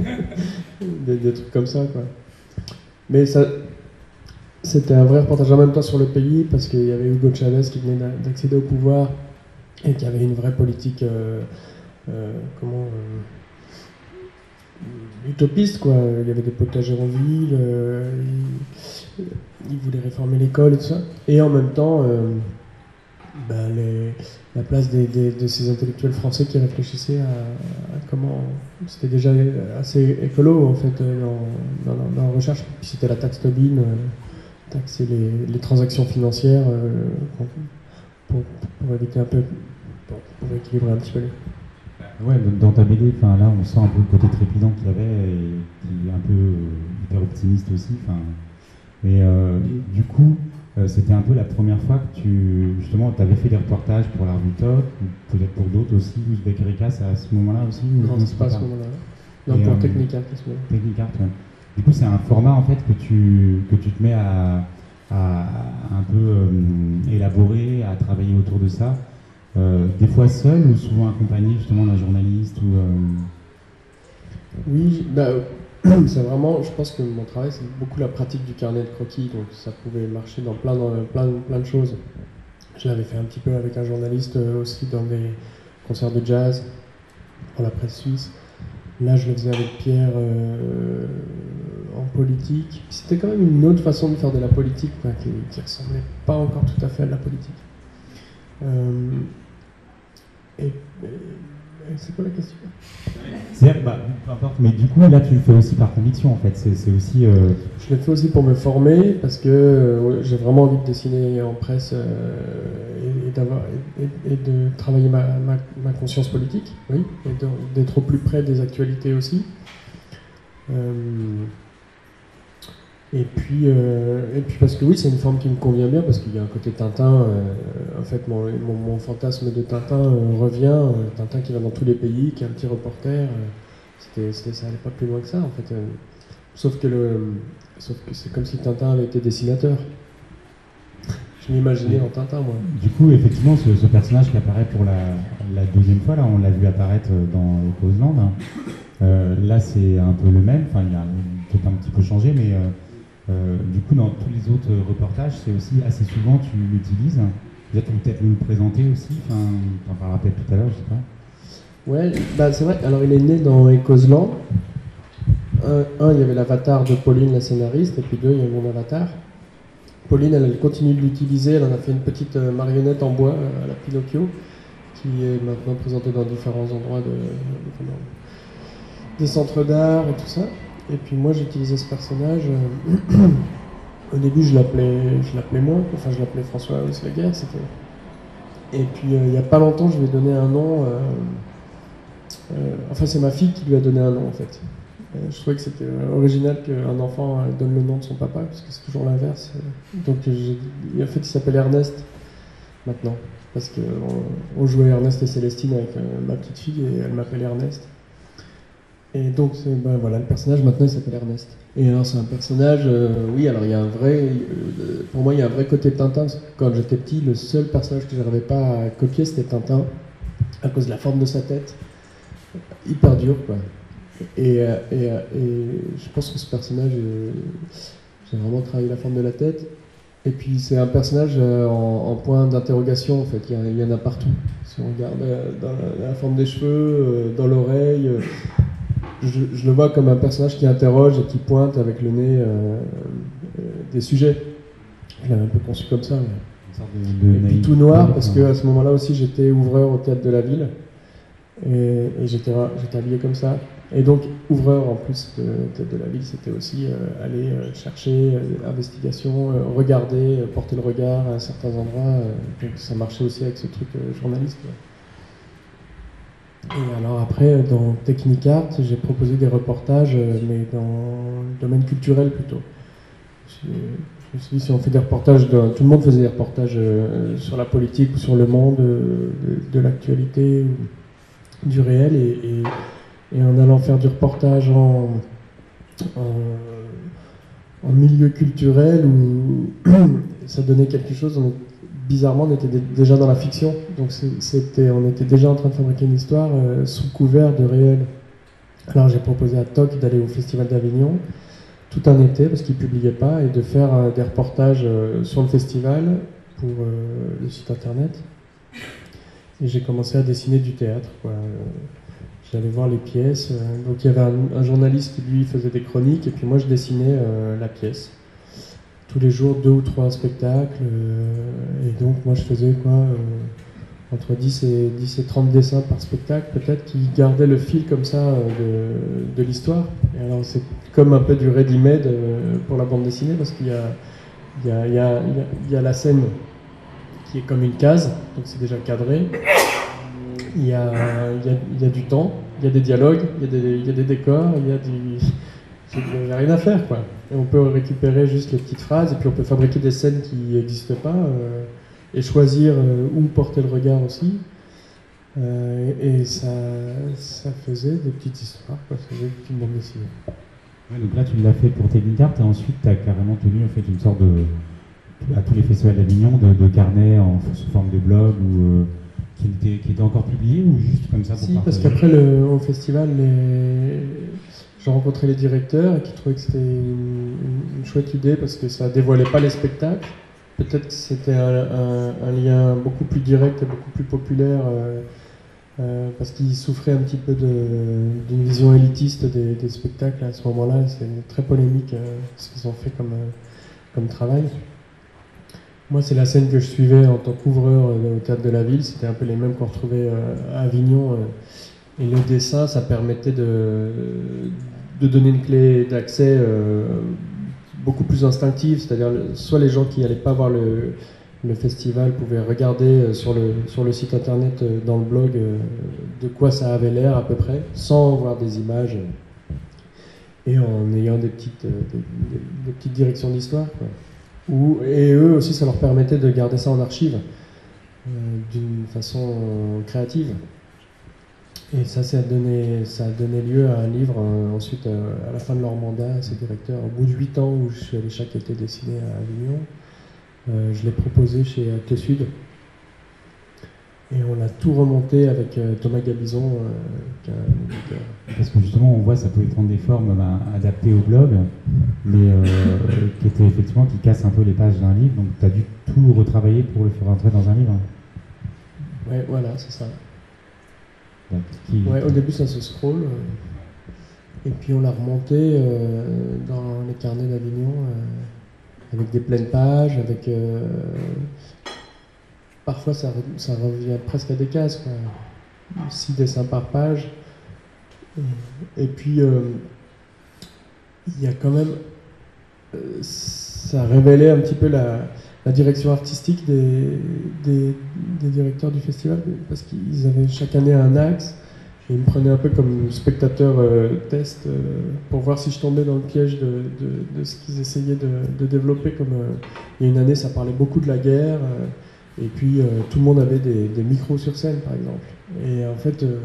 des, des trucs comme ça quoi. Mais ça... C'était un vrai reportage en même temps sur le pays, parce qu'il y avait Hugo Chavez qui venait d'accéder au pouvoir et qui avait une vraie politique euh, euh, comment, euh, utopiste, quoi. Il y avait des potagers en ville, euh, il, il voulait réformer l'école et tout ça. Et en même temps, euh, ben les, la place des, des, de ces intellectuels français qui réfléchissaient à, à comment... C'était déjà assez écolo, en fait, dans, dans, dans la recherche. Puis c'était la taxe Tobin. Euh, taxer les, les transactions financières euh, pour, pour éviter un peu, pour, pour équilibrer un petit peu. Ouais, dans ta B D, enfin là, on sent un peu le côté trépidant qu'il avait et qui est un peu euh, hyper optimiste aussi. Enfin, mais euh, du coup, euh, c'était un peu la première fois que tu, justement, tu avais fait des reportages pour la revue T O C, peut-être pour d'autres aussi, Ouzbek Erika, c'est à ce moment-là aussi. Non, c'est pas, pas à ce moment-là. Non, et, pour euh, Technicart. Technicart, ouais. Du coup, c'est un format en fait que tu, que tu te mets à, à un peu euh, élaborer, à travailler autour de ça. Euh, des fois seul ou souvent accompagné justement d'un journaliste ou, euh... Oui, bah, c'est vraiment, je pense que mon travail c'est beaucoup la pratique du carnet de croquis, donc ça pouvait marcher dans plein, dans, plein, plein de choses. Je l'avais fait un petit peu avec un journaliste aussi dans des concerts de jazz pour la presse suisse. Là, je le faisais avec Pierre euh, en politique. C'était quand même une autre façon de faire de la politique, quoi, qui ne ressemblait pas encore tout à fait à de la politique. Euh, et, et, c'est quoi la question? C'est-à-dire, bah, peu importe, mais du coup, là, tu le fais aussi par conviction, en fait. C'est, c'est aussi, euh... Je le fais aussi pour me former, parce que euh, j'ai vraiment envie de dessiner en presse euh, et, et, d'avoir, et, et de travailler ma, ma, ma conscience politique, oui, et de, d'être au plus près des actualités aussi. Euh, et, puis, euh, et puis, parce que oui, c'est une forme qui me convient bien, parce qu'il y a un côté Tintin. Euh, en fait, mon, mon, mon fantasme de Tintin euh, revient. Euh, Tintin qui va dans tous les pays, qui est un petit reporter. Euh, c'était, c'était, ça n'allait pas plus loin que ça, en fait. Euh, Sauf que, le, sauf que c'est comme si Tintin avait été dessinateur. Je m'imaginais en Tintin, moi. Du coup, effectivement, ce, ce personnage qui apparaît pour la, la deuxième fois, là, on l'a vu apparaître dans Causeland. Euh, là, c'est un peu le même. Enfin, il a peut-être un petit peu changé, mais euh, euh, du coup, dans tous les autres reportages, c'est aussi assez souvent tu l'utilises. Déjà, tu peux peut-être nous le présenter aussi. Enfin, on en parlera peut-être tout à l'heure, je sais pas. Ouais, bah, c'est vrai. Alors, il est né dans Causeland. Un, un, il y avait l'avatar de Pauline, la scénariste, et puis deux, il y avait mon avatar. Pauline, elle, elle continue de l'utiliser, elle en a fait une petite marionnette en bois à la Pinocchio, qui est maintenant présentée dans différents endroits de, de, des centres d'art et tout ça. Et puis moi, j'utilisais ce personnage. Euh, au début, je l'appelais, je l'appelais moi, enfin je l'appelais François Olislaeger, c'était. Et puis, euh, il n'y a pas longtemps, je lui ai donné un nom. Euh, euh, enfin, c'est ma fille qui lui a donné un nom, en fait. Je trouvais que c'était original qu'un enfant donne le nom de son papa, parce que c'est toujours l'inverse. Donc, je, en fait, il s'appelle Ernest maintenant, parce qu'on on jouait Ernest et Célestine avec ma petite fille, et elle m'appelle Ernest. Et donc, c'est, ben, voilà, le personnage maintenant, il s'appelle Ernest. Et alors, c'est un personnage, euh, oui, alors il y a un vrai, euh, pour moi, il y a un vrai côté Tintin, parce que quand j'étais petit, le seul personnage que je n'arrivais pas à copier, c'était Tintin, à cause de la forme de sa tête. Hyper dur, quoi. Et, et, et je pense que ce personnage, j'ai vraiment travaillé la forme de la tête. Et puis c'est un personnage en, en point d'interrogation en fait, il y, a, il y en a partout. Si on regarde dans la, dans la forme des cheveux, dans l'oreille, je, je le vois comme un personnage qui interroge et qui pointe avec le nez euh, des sujets. Il est un peu conçu comme ça. Mais... Et puis tout noir, parce qu'à ce moment-là aussi j'étais ouvreur au Théâtre de la Ville. Et, et j'étais, j'étais habillé comme ça. Et donc, ouvreur en plus de Tête de la Ville, c'était aussi euh, aller euh, chercher, euh, investigation, euh, regarder, euh, porter le regard à certains endroits. Euh, donc ça marchait aussi avec ce truc euh, journaliste. Ouais. Et alors après, dans Technicart, j'ai proposé des reportages, euh, mais dans le domaine culturel plutôt. Je me suis dit, si on fait des reportages, de, tout le monde faisait des reportages euh, sur la politique ou sur le monde, euh, de, de l'actualité, du réel, et, et, et en allant faire du reportage en, en, en milieu culturel, où ça donnait quelque chose, on, bizarrement on était déjà dans la fiction, donc c'était, on était déjà en train de fabriquer une histoire euh, sous couvert de réel. Alors j'ai proposé à T O C d'aller au Festival d'Avignon, tout un été, parce qu'ils ne publiaient pas, et de faire euh, des reportages euh, sur le festival pour euh, le site internet. Et j'ai commencé à dessiner du théâtre, quoi. J'allais voir les pièces. Euh, donc il y avait un, un journaliste qui, lui, faisait des chroniques, et puis moi, je dessinais euh, la pièce. Tous les jours, deux ou trois spectacles. Euh, et donc, moi, je faisais, quoi, euh, entre dix et trente dessins par spectacle, peut-être, qui gardaient le fil, comme ça, euh, de, de l'histoire. Et alors, c'est comme un peu du ready-made euh, pour la bande dessinée, parce qu'il y a, il y a, il y a, il y a la scène qui est comme une case, donc c'est déjà cadré, il y, a, il, y a, il y a du temps, il y a des dialogues, il y a des, il y a des décors, il y a du... il n'y a rien à faire, quoi. Et on peut récupérer juste les petites phrases, et puis on peut fabriquer des scènes qui n'existent pas, euh, et choisir euh, où porter le regard aussi, euh, et, et ça, ça faisait des petites histoires, quoi. Ça faisait des petites bandes dessinées. Ouais, donc là tu l'as fait pour Technicart, et ensuite tu as carrément tenu en fait, une sorte de... à tous les festivals d'Avignon, de, de carnets en, sous forme de blog ou, euh, qui, était, qui était encore publié ou juste comme ça pour... Si, parce qu'après au festival, les... j'ai rencontré les directeurs qui trouvaient que c'était une, une chouette idée parce que ça dévoilait pas les spectacles. Peut-être que c'était un, un, un lien beaucoup plus direct et beaucoup plus populaire euh, euh, parce qu'ils souffraient un petit peu d'une vision élitiste des, des spectacles à ce moment-là. C'est très polémique euh, ce qu'ils ont fait comme, euh, comme travail. Moi, c'est la scène que je suivais en tant qu'ouvreur euh, au Théâtre de la Ville. C'était un peu les mêmes qu'on retrouvait euh, à Avignon. Euh, et le dessin, ça permettait de, de donner une clé d'accès euh, beaucoup plus instinctive. C'est-à-dire, soit les gens qui n'allaient pas voir le, le festival pouvaient regarder euh, sur, le, sur le site internet, euh, dans le blog, euh, de quoi ça avait l'air à peu près, sans voir des images, euh, et en ayant des petites, euh, des, des, des petites directions d'histoire, quoi. Où, et eux aussi, ça leur permettait de garder ça en archive euh, d'une façon euh, créative. Et ça, ça a donné, ça a donné lieu à un livre, euh, ensuite, euh, à la fin de leur mandat, ces directeurs, au bout de huit ans où je suis allé chaque été dessiner à Avignon, euh, je l'ai proposé chez Actes Sud. Et on a tout remonté avec euh, Thomas Gabizon, euh, qui a un éditeur. Parce que justement, on voit ça pouvait prendre des formes bah, adaptées au blog, mais euh, qui était effectivement qui casse un peu les pages d'un livre. Donc, tu as dû tout retravailler pour le faire rentrer dans un livre. Ouais, voilà, c'est ça. Donc, qui... ouais, au début, ça se scroll, euh, et puis on l'a remonté euh, dans les carnets d'Avignon, euh, avec des pleines pages, avec. Euh, Parfois, ça, ça revient presque à des cases, quoi. Six dessins par page. Et puis, euh, il y a quand même... Euh, ça révélait un petit peu la, la direction artistique des, des, des directeurs du festival, parce qu'ils avaient chaque année un axe, et ils me prenaient un peu comme spectateur euh, test, euh, pour voir si je tombais dans le piège de, de, de ce qu'ils essayaient de, de développer. Comme, euh, il y a une année, ça parlait beaucoup de la guerre, euh, et puis euh, tout le monde avait des, des micros sur scène, par exemple. Et en fait, euh,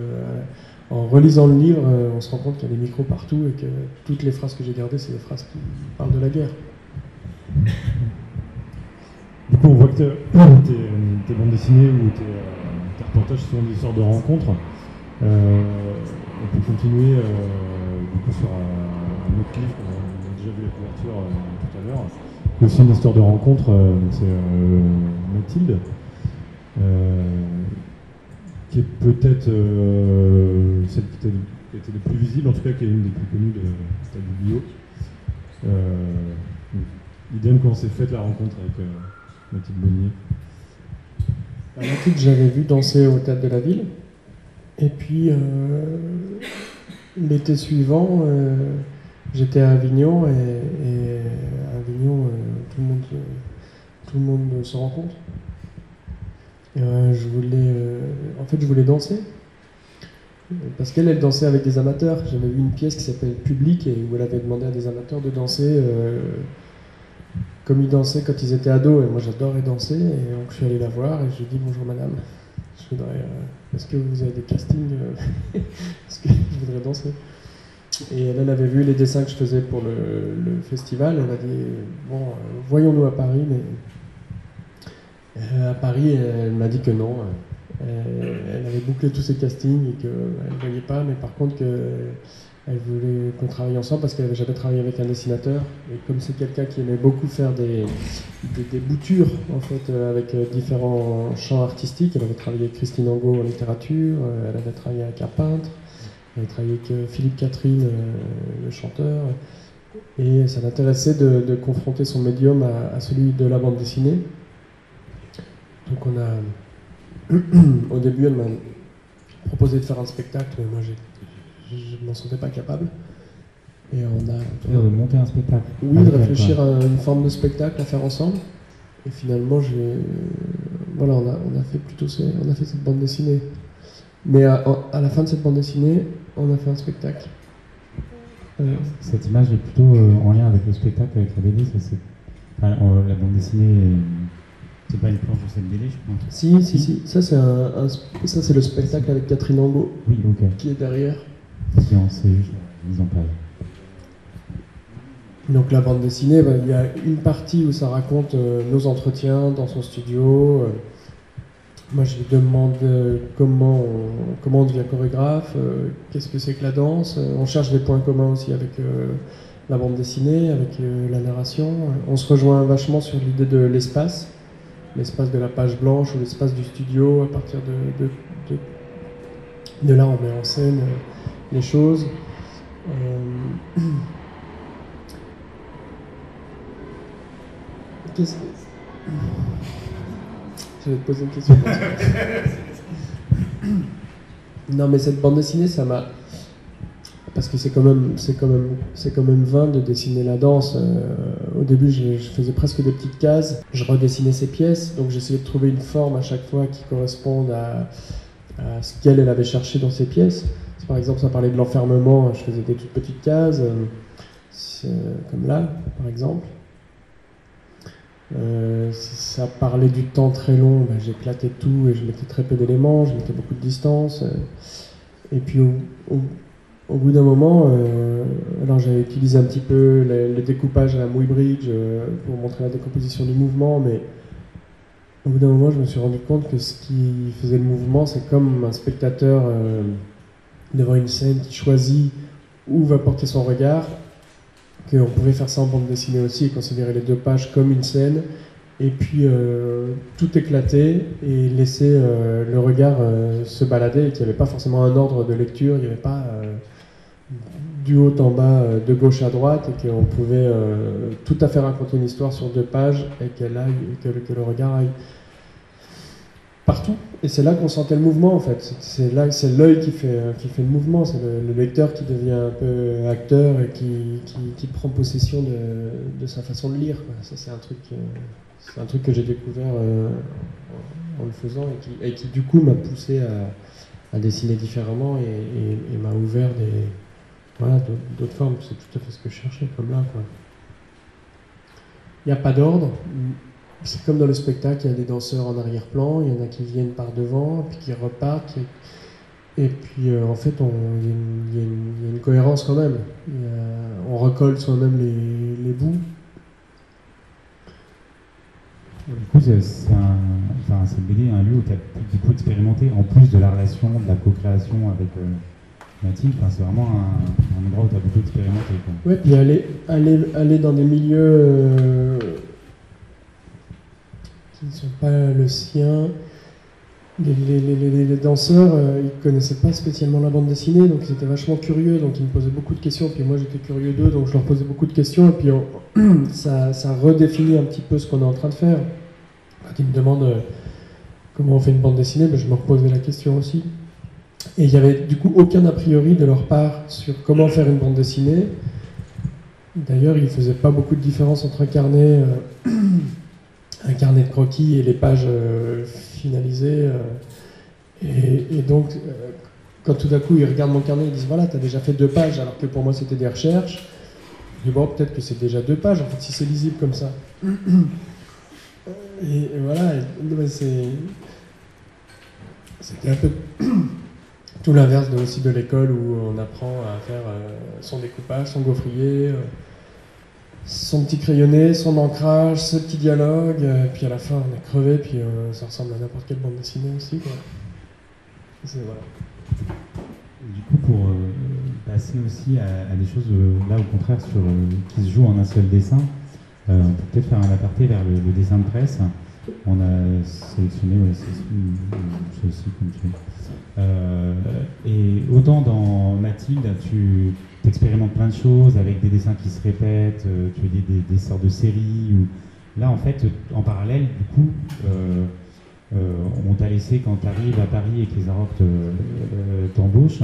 en relisant le livre, euh, on se rend compte qu'il y a des micros partout et que toutes les phrases que j'ai gardées, c'est des phrases qui parlent de la guerre. Du coup, on voit que tes euh, bandes dessinées ou tes euh, reportages sont des sortes de rencontres. Euh, on peut continuer euh, du coup, sur un, un autre livre, on a déjà vu la couverture euh, tout à l'heure. Aussi une histoire de rencontre, euh, c'est euh, Mathilde, euh, qui est peut-être euh, celle qui était la plus visible, en tout cas qui est une des plus connues de Stade du Bio. Idem, comment s'est faite la rencontre avec euh, Mathilde Bonnier? À Mathilde, j'avais vu danser au Théâtre de la Ville, et puis euh, l'été suivant, euh, j'étais à Avignon, et, et à Avignon, euh, tout le monde, euh, tout le monde euh, se rencontre. Et, euh, je voulais, euh, en fait, je voulais danser, parce qu'elle, elle dansait avec des amateurs. J'avais vu une pièce qui s'appelle Public, et où elle avait demandé à des amateurs de danser euh, comme ils dansaient quand ils étaient ados, et moi j'adorais danser, et donc je suis allé la voir et je lui ai dit bonjour madame, je voudrais, euh, est-ce que vous avez des castings, euh, parce que je voudrais danser. Et elle, elle avait vu les dessins que je faisais pour le, le festival, elle a dit bon, euh, voyons-nous à Paris, mais euh, à Paris elle m'a dit que non, elle, elle avait bouclé tous ses castings et qu'elle ne voyait pas, mais par contre que... Elle voulait qu'on travaille ensemble parce qu'elle n'avait jamais travaillé avec un dessinateur. Et comme c'est quelqu'un qui aimait beaucoup faire des, des, des boutures, en fait, euh, avec euh, différents champs artistiques, elle avait travaillé avec Christine Angot en littérature, euh, elle avait travaillé avec un peintre, elle avait travaillé avec euh, Philippe Catherine, euh, le chanteur. Et ça l'intéressait de, de confronter son médium à, à celui de la bande dessinée. Donc on a... Au début, elle m'a proposé de faire un spectacle, mais moi j'ai... je ne m'en sentais pas capable. Et on a... De euh, monter un spectacle. Oui, de réfléchir quoi. À une forme de spectacle à faire ensemble. Et finalement, j'ai... Voilà, on a, on a fait plutôt... Ces... On a fait cette bande dessinée. Mais à, à la fin de cette bande dessinée, on a fait un spectacle. Euh... Cette image est plutôt euh, en lien avec le spectacle, avec la B D, ça c'est... Enfin, euh, la bande dessinée... Est... C'est pas une planche de cette B D, je pense. Si, si, si. si. Ça, c'est un, un... Ça, c'est le spectacle avec Catherine Angot. Oui, ok. Qui est derrière. Si on sait juste la mise en page. Donc la bande dessinée, il bah, y a une partie où ça raconte euh, nos entretiens dans son studio. Euh, moi je lui demande euh, comment, on, comment on devient chorégraphe, euh, qu'est-ce que c'est que la danse. Euh, on cherche des points communs aussi avec euh, la bande dessinée, avec euh, la narration. On se rejoint vachement sur l'idée de l'espace, l'espace de la page blanche ou l'espace du studio. À partir de, de, de, de là on met en scène... Euh, les choses. Euh... Qu'est-ce que... Je vais te poser une question. Non, mais cette bande dessinée, ça m'a... Parce que c'est quand même, c'est quand même, c'est quand même vain de dessiner la danse. Euh, au début, je, je faisais presque des petites cases. Je redessinais ces pièces, donc j'essayais de trouver une forme à chaque fois qui corresponde à, à ce qu'elle elle avait cherché dans ces pièces. Par exemple, ça parlait de l'enfermement, je faisais des toutes petites cases, euh, comme là, par exemple. Euh, ça parlait du temps très long, ben, j'éclatais tout et je mettais très peu d'éléments, je mettais beaucoup de distance. Euh, et puis au, au, au bout d'un moment, euh, alors j'avais utilisé un petit peu le, le découpage à la mouille bridge euh, pour montrer la décomposition du mouvement, mais... Au bout d'un moment, je me suis rendu compte que ce qui faisait le mouvement, c'est comme un spectateur... Euh, devant une scène qui choisit où va porter son regard, qu'on pouvait faire ça en bande dessinée aussi, et considérer les deux pages comme une scène, et puis euh, tout éclater, et laisser euh, le regard euh, se balader, et qu'il n'y avait pas forcément un ordre de lecture, il n'y avait pas euh, du haut en bas, euh, de gauche à droite, et qu'on pouvait euh, tout à fait raconter une histoire sur deux pages, et qu'elle aille, et que, que le regard aille partout. Et c'est là qu'on sentait le mouvement, en fait. C'est là, c'est l'œil qui fait, qui fait le mouvement, c'est le, le lecteur qui devient un peu acteur et qui, qui, qui prend possession de, de sa façon de lire, quoi. Ça, c'est un truc, c'est un truc que j'ai découvert euh, en le faisant et qui, et qui du coup m'a poussé à, à dessiner différemment et, et, et m'a ouvert des, voilà, d'autres formes. C'est tout à fait ce que je cherchais, comme là, quoi. Il n'y a pas d'ordre. C'est comme dans le spectacle, il y a des danseurs en arrière-plan, il y en a qui viennent par devant, puis qui repartent, et puis euh, en fait, il y, y, y a une cohérence quand même. Y a, on recolle soi-même les, les bouts. Du coup, c'est enfin, B D, un lieu où tu as du coup expérimenté, en plus de la relation, de la co-création avec... Euh... Enfin, c'est vraiment un, un endroit où tu as beaucoup expérimenté. Oui, puis aller, aller, aller dans des milieux euh, qui ne sont pas le sien. Les, les, les, les danseurs, euh, ils ne connaissaient pas spécialement la bande dessinée, donc ils étaient vachement curieux, donc ils me posaient beaucoup de questions, puis moi j'étais curieux d'eux, donc je leur posais beaucoup de questions, et puis on, ça, ça redéfinit un petit peu ce qu'on est en train de faire. Quand ils me demandent euh, comment on fait une bande dessinée, ben, je me reposais la question aussi. Et il n'y avait du coup aucun a priori de leur part sur comment faire une bande dessinée. D'ailleurs, ils ne faisaient pas beaucoup de différence entre un carnet, euh, un carnet de croquis et les pages euh, finalisées. Euh, et, et donc, euh, quand tout d'un coup, ils regardent mon carnet, ils disent « Voilà, tu as déjà fait deux pages », alors que pour moi, c'était des recherches. Mais bon, peut-être que c'est déjà deux pages, en fait, si c'est lisible comme ça. Et, et voilà, c'était un peu tout l'inverse de, aussi de l'école où on apprend à faire euh, son découpage, son gaufrier, euh, son petit crayonné, son ancrage, ce petit dialogue, euh, et puis à la fin on est crevé, puis euh, ça ressemble à n'importe quelle bande dessinée aussi, quoi. C'est, voilà. Du coup, pour euh, passer aussi à, à des choses, euh, là au contraire, sur, euh, qui se jouent en un seul dessin, euh, on peut peut-être faire un aparté vers le, le dessin de presse. On a sélectionné, ouais, ceci comme tu veux. Euh, et autant dans Mathilde, tu expérimentes plein de choses avec des dessins qui se répètent, euh, tu fais des, des, des sortes de séries. Ou... Là, en fait, en parallèle, du coup, euh, euh, on t'a laissé, quand tu arrives à Paris et que les Arocs t'embauchent,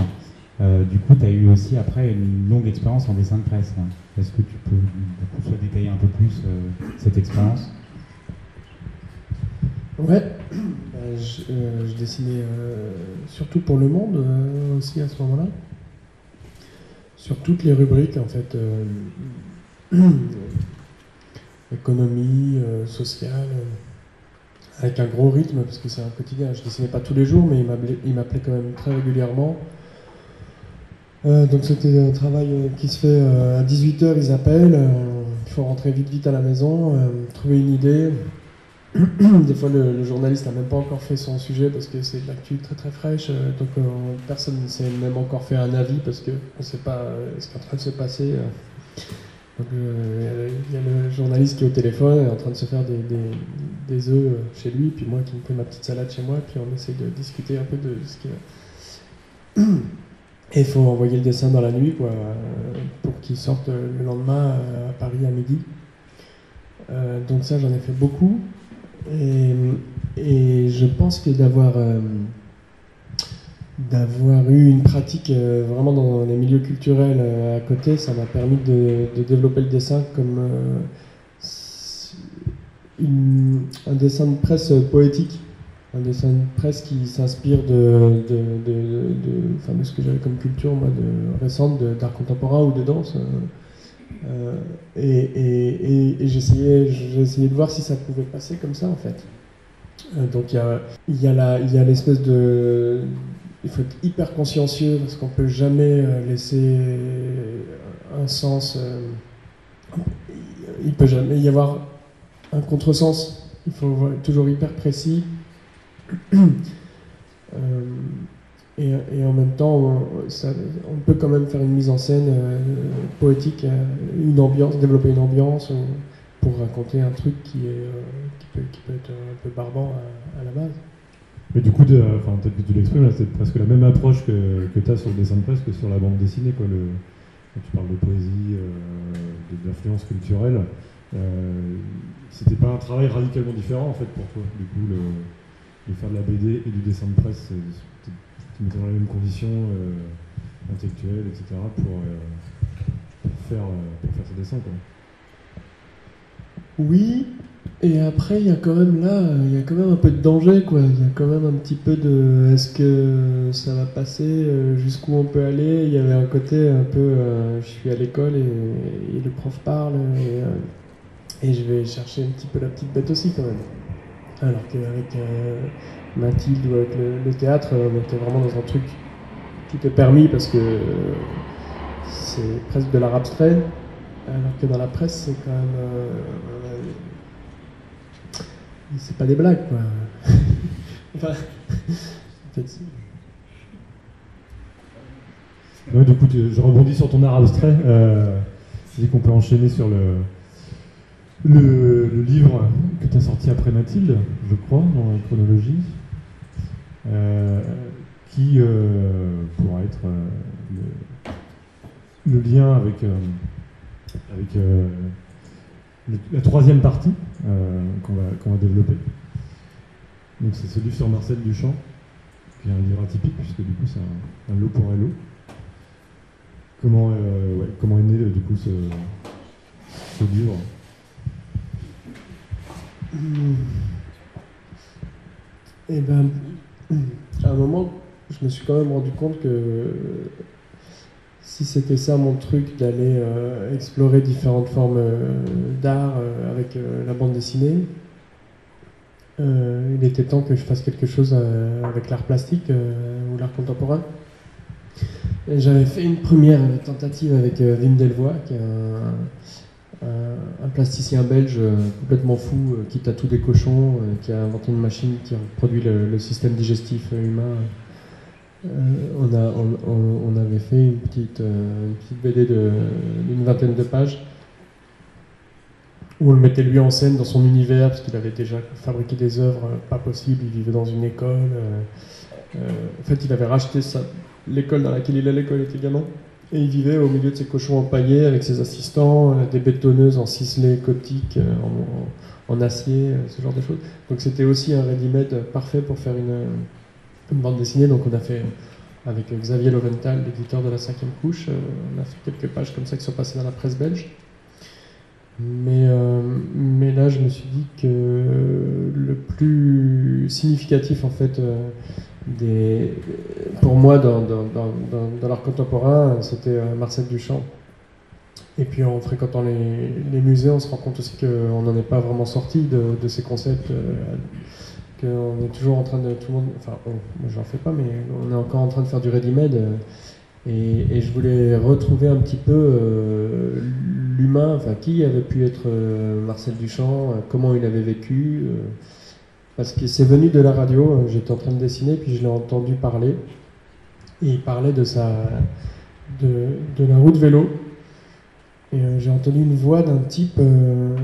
euh, du coup, tu as eu aussi après une longue expérience en dessin de presse. Hein. Est-ce que tu peux du coup, soit détailler un peu plus euh, cette expérience? Ouais, euh, je, euh, je dessinais euh, surtout pour Le Monde euh, aussi à ce moment-là, sur toutes les rubriques en fait, euh, euh, économie, euh, sociale, euh, avec un gros rythme parce que c'est un quotidien. Je dessinais pas tous les jours, mais il m'appelait quand même très régulièrement. Euh, donc c'était un travail euh, qui se fait euh, à dix-huit heures, ils appellent, euh, il faut rentrer vite vite à la maison, euh, trouver une idée. Des fois, le, le journaliste n'a même pas encore fait son sujet parce que c'est de l'actu très très fraîche, euh, donc euh, personne ne s'est même encore fait un avis parce qu'on ne sait pas euh, ce qui est en train de se passer. Euh. Donc, euh, il y a le journaliste qui est au téléphone, est en train de se faire des, des, des œufs chez lui, puis moi qui me fais ma petite salade chez moi, puis on essaie de discuter un peu de ce qu'il y a. Et il faut envoyer le dessin dans la nuit, quoi, pour qu'il sorte le lendemain à Paris à midi. Euh, donc, ça, j'en ai fait beaucoup. Et, et je pense que d'avoir euh, d'avoir eu une pratique euh, vraiment dans les milieux culturels euh, à côté, ça m'a permis de, de développer le dessin comme euh, une, un dessin de presse poétique, un dessin de presse qui s'inspire de, de, de, de, de, enfin, de ce que j'avais comme culture moi, de, récente, d'art contemporain ou de danse. Euh, Euh, et et, et, et j'essayais, j'essayais de voir si ça pouvait passer comme ça en fait. Euh, donc il y a, y a, y a l'espèce de... Il faut être hyper consciencieux parce qu'on peut jamais laisser un sens... Euh, il peut jamais y avoir un contresens. Il faut être toujours hyper précis. euh, Et, et en même temps, on, ça, on peut quand même faire une mise en scène euh, poétique, une ambiance, développer une ambiance euh, pour raconter un truc qui, est, euh, qui, peut, qui peut être un peu barbant à, à la base. Mais du coup, de, enfin, peut-être que tu l'exprimes, c'est presque la même approche que, que tu as sur le dessin de presse que sur la bande dessinée. Quoi, le, quand tu parles de poésie, euh, d'influence culturelle, euh, c'était pas un travail radicalement différent en fait pour toi. Du coup, le, de faire de la B D et du dessin de presse, c'est dans les mêmes conditions euh, intellectuelles, et cetera, pour, euh, pour, faire, euh, pour faire ce dessin, quoi. Oui, et après, il y a quand même là, il y a quand même un peu de danger, quoi. Il y a quand même un petit peu de... Est-ce que ça va passer? Jusqu'où on peut aller? Il y avait un côté un peu... Euh, je suis à l'école et, et le prof parle, et, euh, et je vais chercher un petit peu la petite bête aussi, quand même. Alors qu'avec... Euh, Mathilde ou avec le, le théâtre, on était vraiment dans un truc qui était permis parce que euh, c'est presque de l'art abstrait, alors que dans la presse, c'est quand même... Euh, euh, c'est pas des blagues, quoi. Enfin, peut-être... Ouais, du coup, je rebondis sur ton art abstrait. Euh, c'est qu'on peut enchaîner sur le... Le, le livre que tu as sorti après Mathilde, je crois, dans la chronologie, euh, qui euh, pourra être euh, le, le lien avec, euh, avec euh, le, la troisième partie euh, qu'on va, qu'on va développer. Donc c'est ce livre sur Marcel Duchamp, qui est un livre atypique, puisque du coup c'est un, un lot pour un lot. Comment, euh, ouais, comment est né du coup ce, ce livre? Et ben, à un moment, je me suis quand même rendu compte que si c'était ça mon truc, d'aller euh, explorer différentes formes euh, d'art euh, avec euh, la bande dessinée, euh, il était temps que je fasse quelque chose euh, avec l'art plastique euh, ou l'art contemporain. J'avais fait une première tentative avec euh, Wim Delvoye, qui est un, un, un plasticien belge euh, complètement fou, euh, qui tatoue des cochons, euh, qui a inventé une machine qui reproduit le, le système digestif euh, humain. Euh, on, a, on, on, on avait fait une petite, euh, une petite B D d'une vingtaine de pages où on le mettait lui en scène dans son univers, parce qu'il avait déjà fabriqué des œuvres euh, pas possibles. Il vivait dans une école. Euh, euh, en fait, il avait racheté l'école dans laquelle il allait quand il était gamin, et il vivait au milieu de ses cochons empaillés avec ses assistants, euh, des bétonneuses en ciselé gothique, euh, en, en, en acier, euh, ce genre de choses. Donc c'était aussi un ready-made parfait pour faire une... Euh, une bande dessinée. Donc on a fait, avec Xavier Loventhal, l'éditeur de La cinquième couche, on a fait quelques pages comme ça qui sont passées dans la presse belge. Mais, euh, mais là je me suis dit que le plus significatif en fait euh, des, pour moi dans, dans, dans, dans, dans l'art contemporain, c'était Marcel Duchamp. Et puis en fréquentant les, les musées, on se rend compte aussi qu'on n'en est pas vraiment sorti de, de ces concepts. Euh, qu'on est toujours en train de, tout le monde, enfin on, moi j'en fais pas, mais on est encore en train de faire du ready-made, euh, et, et je voulais retrouver un petit peu euh, l'humain, enfin qui avait pu être euh, Marcel Duchamp, euh, comment il avait vécu, euh, parce que c'est venu de la radio, euh, j'étais en train de dessiner, puis je l'ai entendu parler, et il parlait de, sa, de, de la roue de vélo, et euh, j'ai entendu une voix d'un type euh,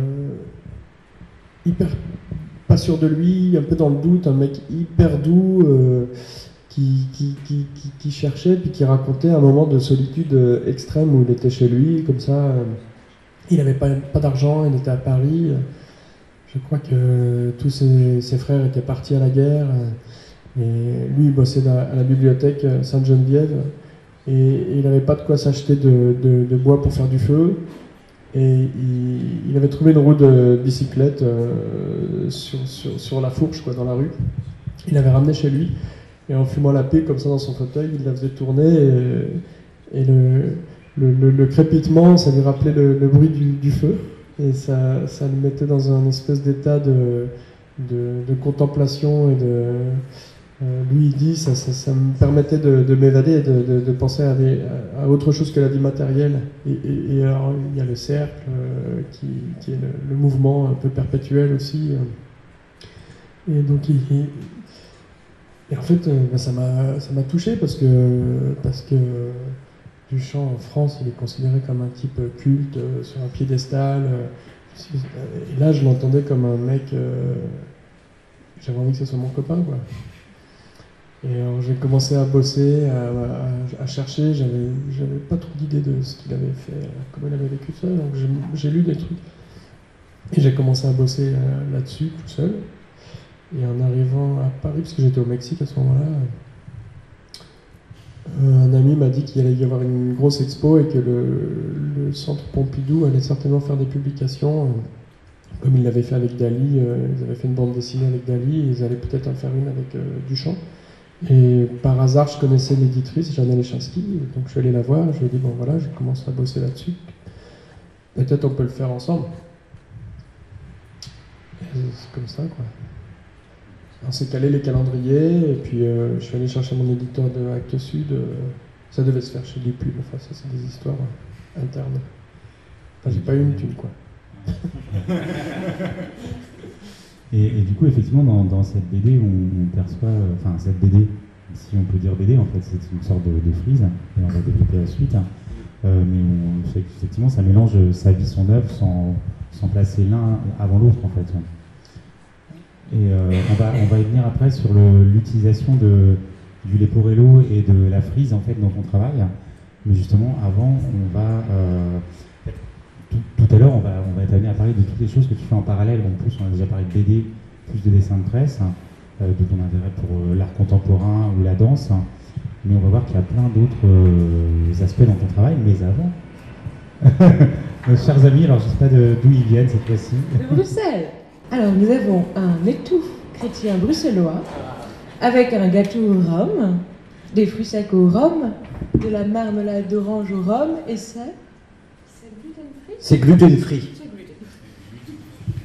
hyper... pas sûr de lui, un peu dans le doute, un mec hyper doux euh, qui, qui, qui, qui, qui cherchait, puis qui racontait un moment de solitude euh, extrême où il était chez lui, comme ça, euh, il n'avait pas, pas d'argent, il était à Paris, je crois que euh, tous ses, ses frères étaient partis à la guerre, euh, et lui il bossait à, à la bibliothèque euh, Sainte-Geneviève, et, et il n'avait pas de quoi s'acheter de, de, de bois pour faire du feu. Et il, il avait trouvé une roue de bicyclette euh, sur, sur, sur la fourche, quoi, dans la rue. Il l'avait ramenée chez lui, et en fumant la pipe comme ça dans son fauteuil, il la faisait tourner, et, et le, le, le, le crépitement, ça lui rappelait le, le bruit du, du feu, et ça, ça le mettait dans un espèce d'état de, de, de contemplation, et de... Euh, lui, il dit, ça, ça, ça me permettait de, de m'évader, de, de, de penser à, des, à autre chose que la vie matérielle. Et, et, et alors, il y a le cercle, euh, qui, qui est le, le mouvement un peu perpétuel aussi. Euh. Et donc, il, il, et en fait, euh, bah, ça m'a touché, parce que, parce que euh, Duchamp, en France, il est considéré comme un type culte, euh, sur un piédestal. Euh, et là, je l'entendais comme un mec... Euh, j'avais envie que ce soit mon copain, quoi. Et j'ai commencé à bosser, à, à, à chercher, j'avais pas trop d'idées de ce qu'il avait fait, comment il avait vécu ça, donc j'ai lu des trucs. Et j'ai commencé à bosser euh, là-dessus, tout seul. Et en arrivant à Paris, parce que j'étais au Mexique à ce moment-là, euh, un ami m'a dit qu'il allait y avoir une grosse expo et que le, le centre Pompidou allait certainement faire des publications, euh, comme ils l'avaient fait avec Dali, euh, ils avaient fait une bande dessinée avec Dali, et ils allaient peut-être en faire une avec euh, Duchamp. Et par hasard, je connaissais l'éditrice, Jeanne Leschinski, donc je suis allé la voir, je lui ai dit, bon voilà, je commence à bosser là-dessus, peut-être on peut le faire ensemble. C'est comme ça, quoi. On s'est calé les calendriers, et puis euh, je suis allé chercher mon éditeur de Actes Sud, euh, ça devait se faire chez Dupuis, enfin ça c'est des histoires euh, internes. Enfin, j'ai pas eu une thune, quoi. Et, et du coup, effectivement, dans, dans cette B D, on, on perçoit, enfin euh, cette B D, si on peut dire B D, en fait, c'est une sorte de, de frise, et on va développer la suite, hein, euh, mais on, effectivement, ça mélange sa vie, son œuvre, sans, sans placer l'un avant l'autre, en fait. Ouais. Et euh, on, va, on va y venir après sur l'utilisation du Leporello et de la frise, en fait, dont on travaille, mais justement, avant, on va... Euh, Tout, tout à l'heure, on va, on va être amené à parler de toutes les choses que tu fais en parallèle. En plus, on a déjà parlé de B D, plus de dessin de presse, euh, de ton intérêt pour euh, l'art contemporain ou la danse. Mais on va voir qu'il y a plein d'autres euh, aspects dans ton travail. Mais avant, nos chers amis, alors je ne sais pas d'où ils viennent cette fois-ci. De Bruxelles. Alors, nous avons un étouffe chrétien bruxellois avec un gâteau rhum des fruits secs au rhum, de la marmelade d'orange au rhum, et c'est... C'est gluten free. C'est gluten free.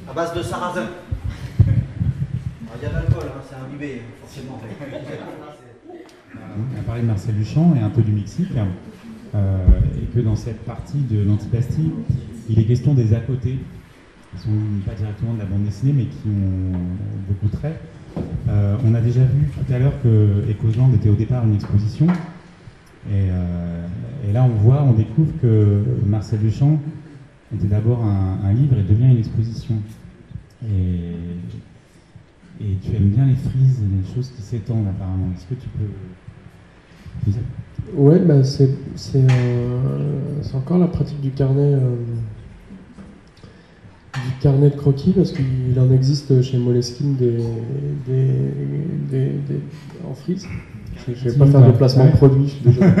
À base de sarrasin. Il y a de l'alcool, hein, c'est imbibé, forcément. On a parlé de Marcel Duchamp et un peu du Mexique, hein, euh, et que dans cette partie de l'antipastie, il est question des à côté, qui sont pas directement de la bande dessinée, mais qui ont beaucoup de traits. Euh, on a déjà vu tout à l'heure que Ecoseland était au départ une exposition, et, euh, et là on voit, on découvre que Marcel Duchamp était d'abord un, un livre et devient une exposition. Et, et tu aimes bien les frises, les choses qui s'étendent apparemment. Est-ce que tu peux... Ouais, bah c'est euh, encore la pratique du carnet, euh, du carnet de croquis, parce qu'il en existe chez Moleskine des, des, des, des, en frise. Je ne vais pas faire de placement produit, je suis désolé.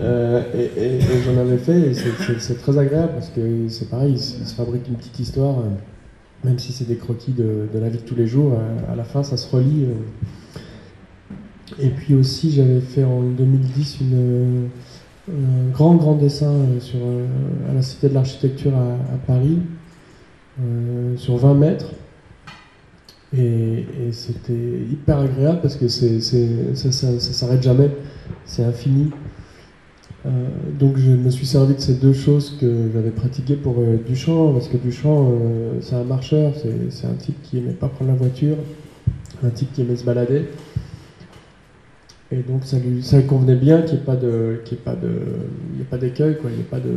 Euh, et et, et j'en avais fait, et c'est très agréable parce que c'est pareil, il se fabrique une petite histoire, euh, même si c'est des croquis de, de la vie de tous les jours, euh, à la fin ça se relie. Euh. Et puis aussi j'avais fait en deux mille dix une, euh, un grand grand dessin euh, sur, euh, à la Cité de l'Architecture à, à Paris, euh, sur vingt mètres. Et, et c'était hyper agréable parce que c'est, c'est, ça, ça, ça s'arrête jamais, c'est infini. Euh, donc je me suis servi de ces deux choses que j'avais pratiquées pour euh, Duchamp, parce que Duchamp, euh, c'est un marcheur, c'est un type qui aimait pas prendre la voiture, un type qui aimait se balader, et donc ça lui, ça lui convenait bien qu'il n'y ait pas de, qu'il n'y ait pas de, il n'y ait pas d'écueil, quoi, il n'y ait pas de,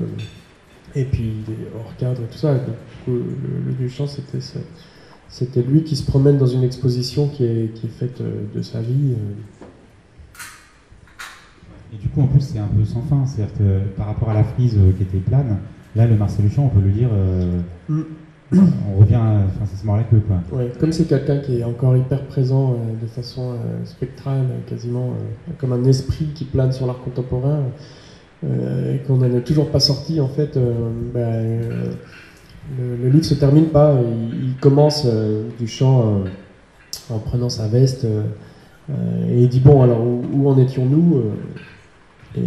et puis il est hors cadre et tout ça. Donc, du coup, le, le Duchamp, c'était c'était lui qui se promène dans une exposition qui est, qui est faite euh, de sa vie. Euh, Et du coup, en plus, c'est un peu sans fin. C'est-à-dire que par rapport à la frise euh, qui était plane, là, le Marcel Duchamp, on peut le lire. Euh, mm. On revient. Enfin, ça se mord la queue, quoi. Ouais, comme c'est quelqu'un qui est encore hyper présent euh, de façon euh, spectrale, quasiment euh, comme un esprit qui plane sur l'art contemporain, euh, et qu'on n'en est toujours pas sorti, en fait, euh, bah, euh, le, le livre se termine pas. Il, il commence euh, Duchamp euh, en prenant sa veste, euh, euh, et il dit bon, alors où, où en étions-nous? euh, Et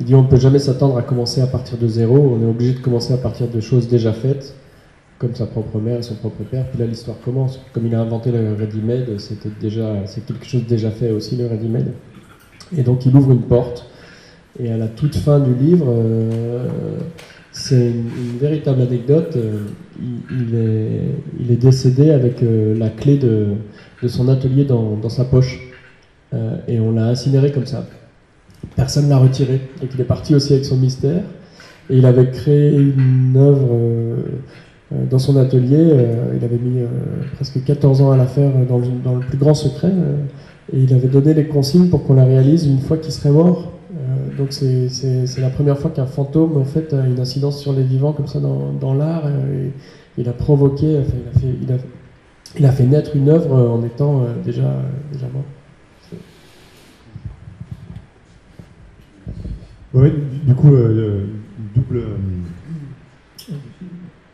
il dit on ne peut jamais s'attendre à commencer à partir de zéro, on est obligé de commencer à partir de choses déjà faites, comme sa propre mère et son propre père, puis là l'histoire commence. Comme il a inventé le ready-made, c'était déjà, c'est quelque chose de déjà fait aussi, le ready-made. Et donc il ouvre une porte, et à la toute fin du livre, euh, c'est une, une véritable anecdote, euh, il, il, est, il est décédé avec euh, la clé de, de son atelier dans, dans sa poche, euh, et on l'a incinéré comme ça. Personne ne l'a retiré, donc il est parti aussi avec son mystère, et il avait créé une œuvre euh, dans son atelier, euh, il avait mis euh, presque quatorze ans à la faire dans le, dans le plus grand secret, euh, et il avait donné les consignes pour qu'on la réalise une fois qu'il serait mort. Euh, donc c'est la première fois qu'un fantôme en fait a une incidence sur les vivants comme ça dans, dans l'art, euh, il a provoqué, enfin, il, a fait, il, a, il a fait naître une œuvre en étant euh, déjà, déjà mort. Oui, du coup, euh, double euh,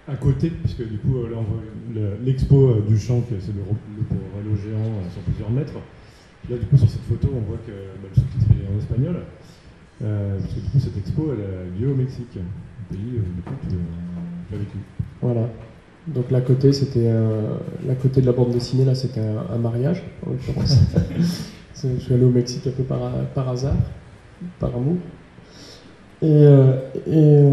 à côté, puisque du coup, euh, l'expo euh, Duchamp, c'est le, le pour Rélo géant euh, sur plusieurs mètres. Là, du coup, sur cette photo, on voit que bah, le sous-titre est en espagnol, euh, parce que du coup, cette expo, elle a lieu au Mexique, un pays euh, du coup, tu l'as vécu. Voilà. Donc, l'à côté, c'était euh, l'à côté de la bande dessinée, là, c'était un, un mariage, en l'occurrence. Je suis allé au Mexique un peu par, par hasard, par amour. Et, euh, et, euh,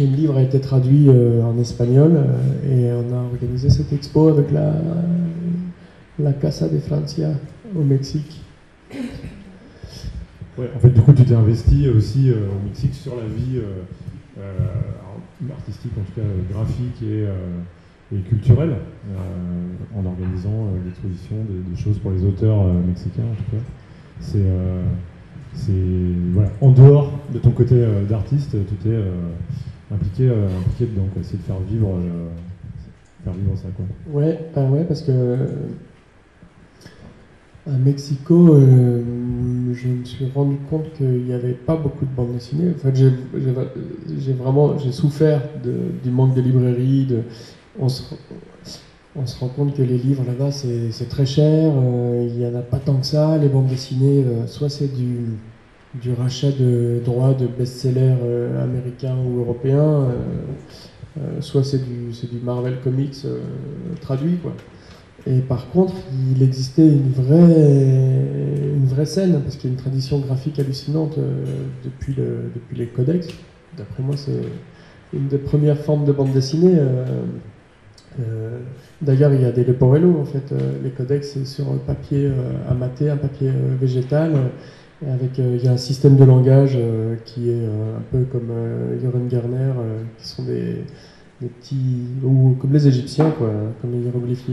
et le livre a été traduit euh, en espagnol, euh, et on a organisé cette expo avec la, la Casa de Francia au Mexique. Ouais, en fait, du coup, tu t'es investi aussi euh, au Mexique sur la vie euh, euh, artistique, en tout cas graphique et, euh, et culturelle, euh, en organisant euh, des expositions, des, des choses pour les auteurs euh, mexicains, en tout cas. C'est... Euh, C'est voilà, en dehors de ton côté euh, d'artiste, tu t'es euh, impliqué, euh, impliqué dedans, quoi, essayer de faire vivre, euh, faire vivre ça, quoi. Ouais, bah ouais, parce que euh, à Mexico, euh, je me suis rendu compte qu'il n'y avait pas beaucoup de bandes dessinées. En fait, j'ai vraiment j'ai souffert de, du manque de librairies. De, on se, on se rend compte que les livres là-bas c'est très cher, euh, il n'y en a pas tant que ça. Les bandes dessinées, euh, soit c'est du, du rachat de droits de best-sellers euh, américains ou européens, euh, euh, soit c'est du, du Marvel Comics euh, traduit, quoi. Et par contre, il existait une vraie, une vraie scène, parce qu'il y a une tradition graphique hallucinante euh, depuis, le, depuis les codex. D'après moi, c'est une des premières formes de bande dessinée. Euh, euh, D'ailleurs, il y a des Leporello, en fait. Euh, les codex, c'est sur papier euh, amaté, un papier euh, végétal. Euh, avec, euh, il y a un système de langage euh, qui est euh, un peu comme euh, Göran Garner, euh, qui sont des... Des petits, ou comme les Égyptiens, quoi, comme les hiéroglyphes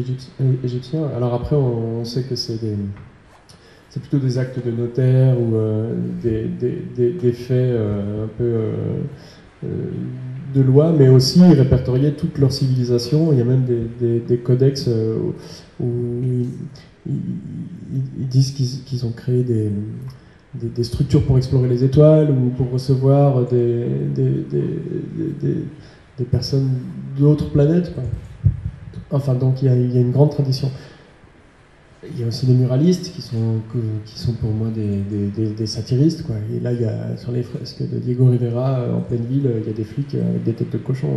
égyptiens. Alors après, on, on sait que c'est plutôt des actes de notaire ou euh, des, des, des, des faits euh, un peu euh, euh, de loi, mais aussi ils répertoriaient toute leur civilisation. Il y a même des, des, des codex euh, où ils, ils, ils disent qu'ils qu'ils ont créé des... Des, des structures pour explorer les étoiles ou pour recevoir des, des, des, des, des personnes d'autres planètes, quoi. Enfin, donc il y a, il y a une grande tradition. Il y a aussi des muralistes qui sont, qui sont pour moi des, des, des, des satiristes, quoi. Et là, il y a, sur les fresques de Diego Rivera, en pleine ville, il y a des flics avec des têtes de cochon.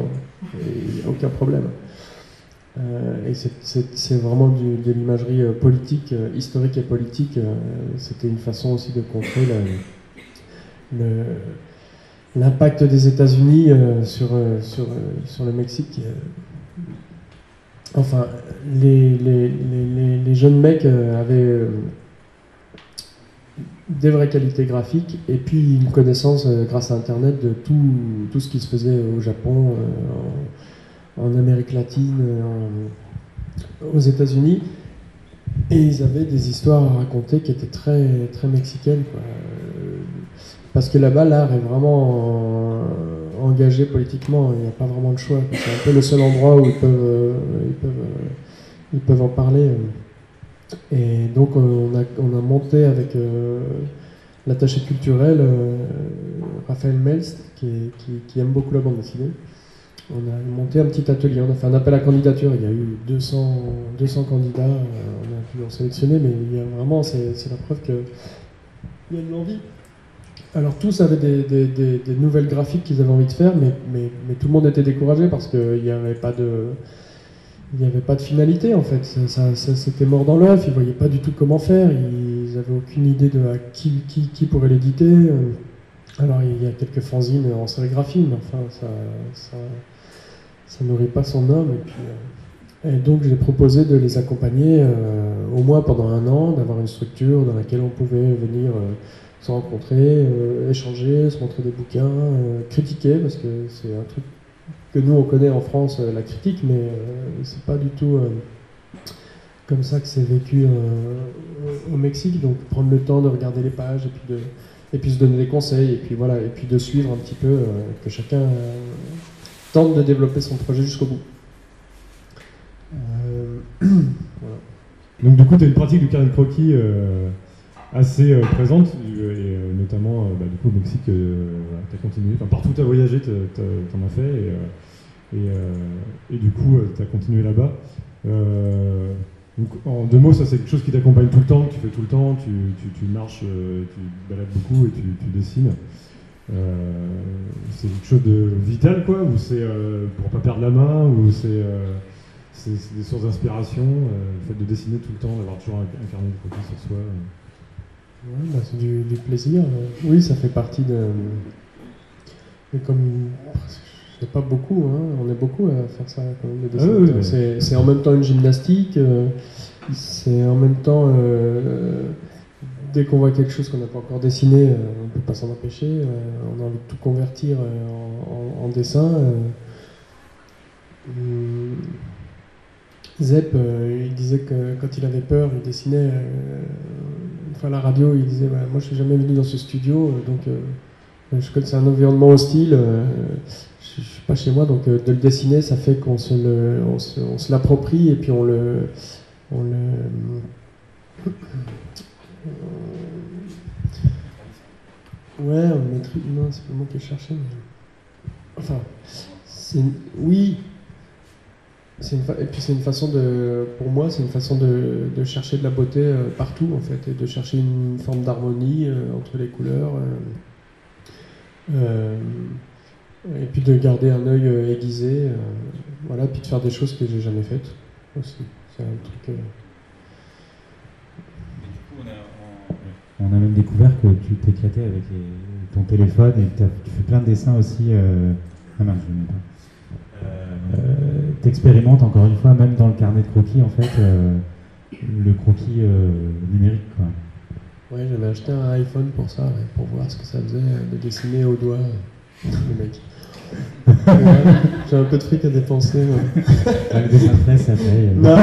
Il n'y a aucun problème. Euh, et c'est vraiment du, de l'imagerie politique, euh, historique et politique. Euh, C'était une façon aussi de contrer l'impact des États-Unis euh, sur, euh, sur, euh, sur le Mexique. Enfin, les, les, les, les, les jeunes mecs euh, avaient euh, des vraies qualités graphiques et puis une connaissance euh, grâce à Internet de tout, tout ce qui se faisait au Japon, euh, en, en Amérique latine, en, aux États-Unis, et ils avaient des histoires à raconter qui étaient très, très mexicaines, quoi. Parce que là-bas, l'art est vraiment engagé politiquement, il n'y a pas vraiment de choix. C'est un peu le seul endroit où ils peuvent, ils peuvent, ils peuvent en parler. Et donc, on a, on a monté avec euh, l'attaché culturel, euh, Raphaël Melst, qui, qui, qui aime beaucoup la bande dessinée. On a monté un petit atelier, on a fait un appel à candidature, il y a eu deux cents candidats, euh, on a pu en sélectionner, mais il y a vraiment, c'est la preuve qu'il y a de l'envie. Alors tous avaient des, des, des, des nouvelles graphiques qu'ils avaient envie de faire, mais, mais, mais tout le monde était découragé parce qu'il n'y avait pas de... Il n'y avait pas de finalité, en fait. Ça, ça, ça, c'était mort dans l'œuf, ils ne voyaient pas du tout comment faire, ils n'avaient aucune idée de à qui, qui, qui pourrait l'éditer. Alors il y a quelques fanzines en sérigraphie, mais enfin ça... ça ça nourrit pas son homme. Et, puis, euh, et donc j'ai proposé de les accompagner euh, au moins pendant un an, d'avoir une structure dans laquelle on pouvait venir euh, se rencontrer, euh, échanger, se montrer des bouquins, euh, critiquer, parce que c'est un truc que nous on connaît en France, euh, la critique, mais euh, c'est pas du tout euh, comme ça que c'est vécu euh, au Mexique. Donc prendre le temps de regarder les pages et puis, de, et puis se donner des conseils, et puis voilà, et puis de suivre un petit peu euh, que chacun... Euh, tente de développer son projet jusqu'au bout. Euh... voilà. Donc du coup, tu as une pratique du carnet de croquis euh, assez euh, présente, et euh, notamment euh, bah, du coup, au Mexique, euh, tu as continué, enfin, partout tu as voyagé, tu en as fait, et, euh, et, euh, et du coup, euh, tu as continué là-bas. Euh, donc en deux mots, ça c'est quelque chose qui t'accompagne tout le temps, que tu fais tout le temps, tu, tu, tu marches, euh, tu balades beaucoup et tu, tu dessines. Euh, c'est quelque chose de vital, quoi, ou c'est euh, pour pas perdre la main, ou c'est euh, des sources d'inspiration, euh, le fait de dessiner tout le temps, d'avoir toujours un, un carnet de croquis sur soi. Euh. Ouais, bah c'est du, du plaisir. Oui, ça fait partie de... Mais comme... C'est pas beaucoup, hein, on est beaucoup à faire ça, quand même, les dessins. Ah, oui, c'est en même temps une gymnastique, euh, c'est en même temps... Euh, Dès qu'on voit quelque chose qu'on n'a pas encore dessiné, euh, on ne peut pas s'en empêcher. Euh, on a envie de tout convertir euh, en, en, en dessin. Euh, euh, Zep, euh, il disait que quand il avait peur, il dessinait. Euh, enfin, à la radio, il disait bah, moi, je suis jamais venu dans ce studio, euh, donc euh, je connais un environnement hostile. Euh, je ne suis pas chez moi, donc euh, de le dessiner, ça fait qu'on se le, on se, on se l'approprie et puis on le, on le euh, Ouais, on maîtrise. Non, c'est pas moi qui ai cherché. Mais... Enfin, oui, C'est une fa... Et puis c'est une façon de, pour moi, c'est une façon de, de chercher de la beauté euh, partout en fait, et de chercher une forme d'harmonie euh, entre les couleurs, euh, euh, et puis de garder un œil euh, aiguisé, euh, voilà, puis de faire des choses que j'ai jamais faites aussi. C'est un truc. Euh... Mais du coup, on a, on... on a même découvert que tu t'éclatais avec les... ton téléphone et tu fais plein de dessins aussi. Euh... Ah merde, je ne sais pas. Euh, t'expérimentes encore une fois, même dans le carnet de croquis, en fait, euh, le croquis euh, numérique, quoi. Oui, j'avais acheté un iPhone pour ça, pour voir ce que ça faisait de dessiner au doigt, euh, les mecs. euh, J'ai un peu de fric à dépenser. Ouais. Ah, le dessin frais, ça fait. Non,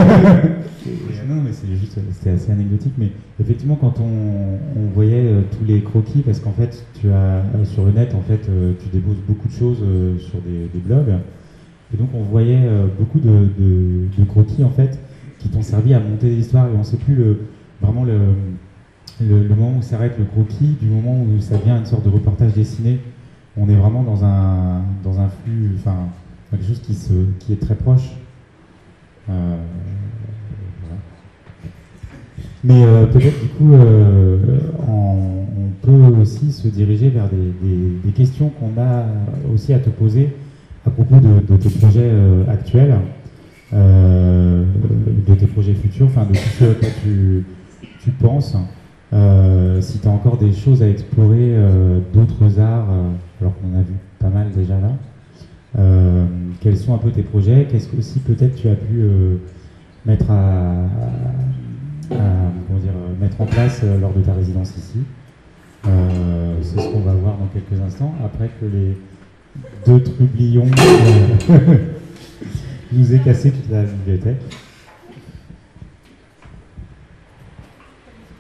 non, mais c'est juste, c'était assez anecdotique. Mais effectivement, quand on, on voyait euh, tous les croquis, parce qu'en fait, tu as sur le net, en fait, euh, tu déposes beaucoup de choses euh, sur des, des blogs. Et donc on voyait euh, beaucoup de, de, de croquis en fait qui t'ont servi à monter des histoires, et on ne sait plus le, vraiment le, le, le moment où s'arrête le croquis, du moment où ça devient une sorte de reportage dessiné. On est vraiment dans un, dans un flux, enfin quelque chose qui, se, qui est très proche. Euh, voilà. Mais euh, peut-être du coup euh, en, on peut aussi se diriger vers des, des, des questions qu'on a aussi à te poser à propos de, de tes projets euh, actuels, euh, de tes projets futurs, enfin de tout ce que tu, tu penses, euh, si tu as encore des choses à explorer, euh, d'autres arts, euh, alors qu'on en a vu pas mal déjà là. Euh, quels sont un peu tes projets? Qu'est-ce que aussi peut-être tu as pu euh, mettre, à, à, comment dire, mettre en place euh, lors de ta résidence ici? Euh, C'est ce qu'on va voir dans quelques instants, après que les... deux trublions euh, nous aient cassé toute la bibliothèque.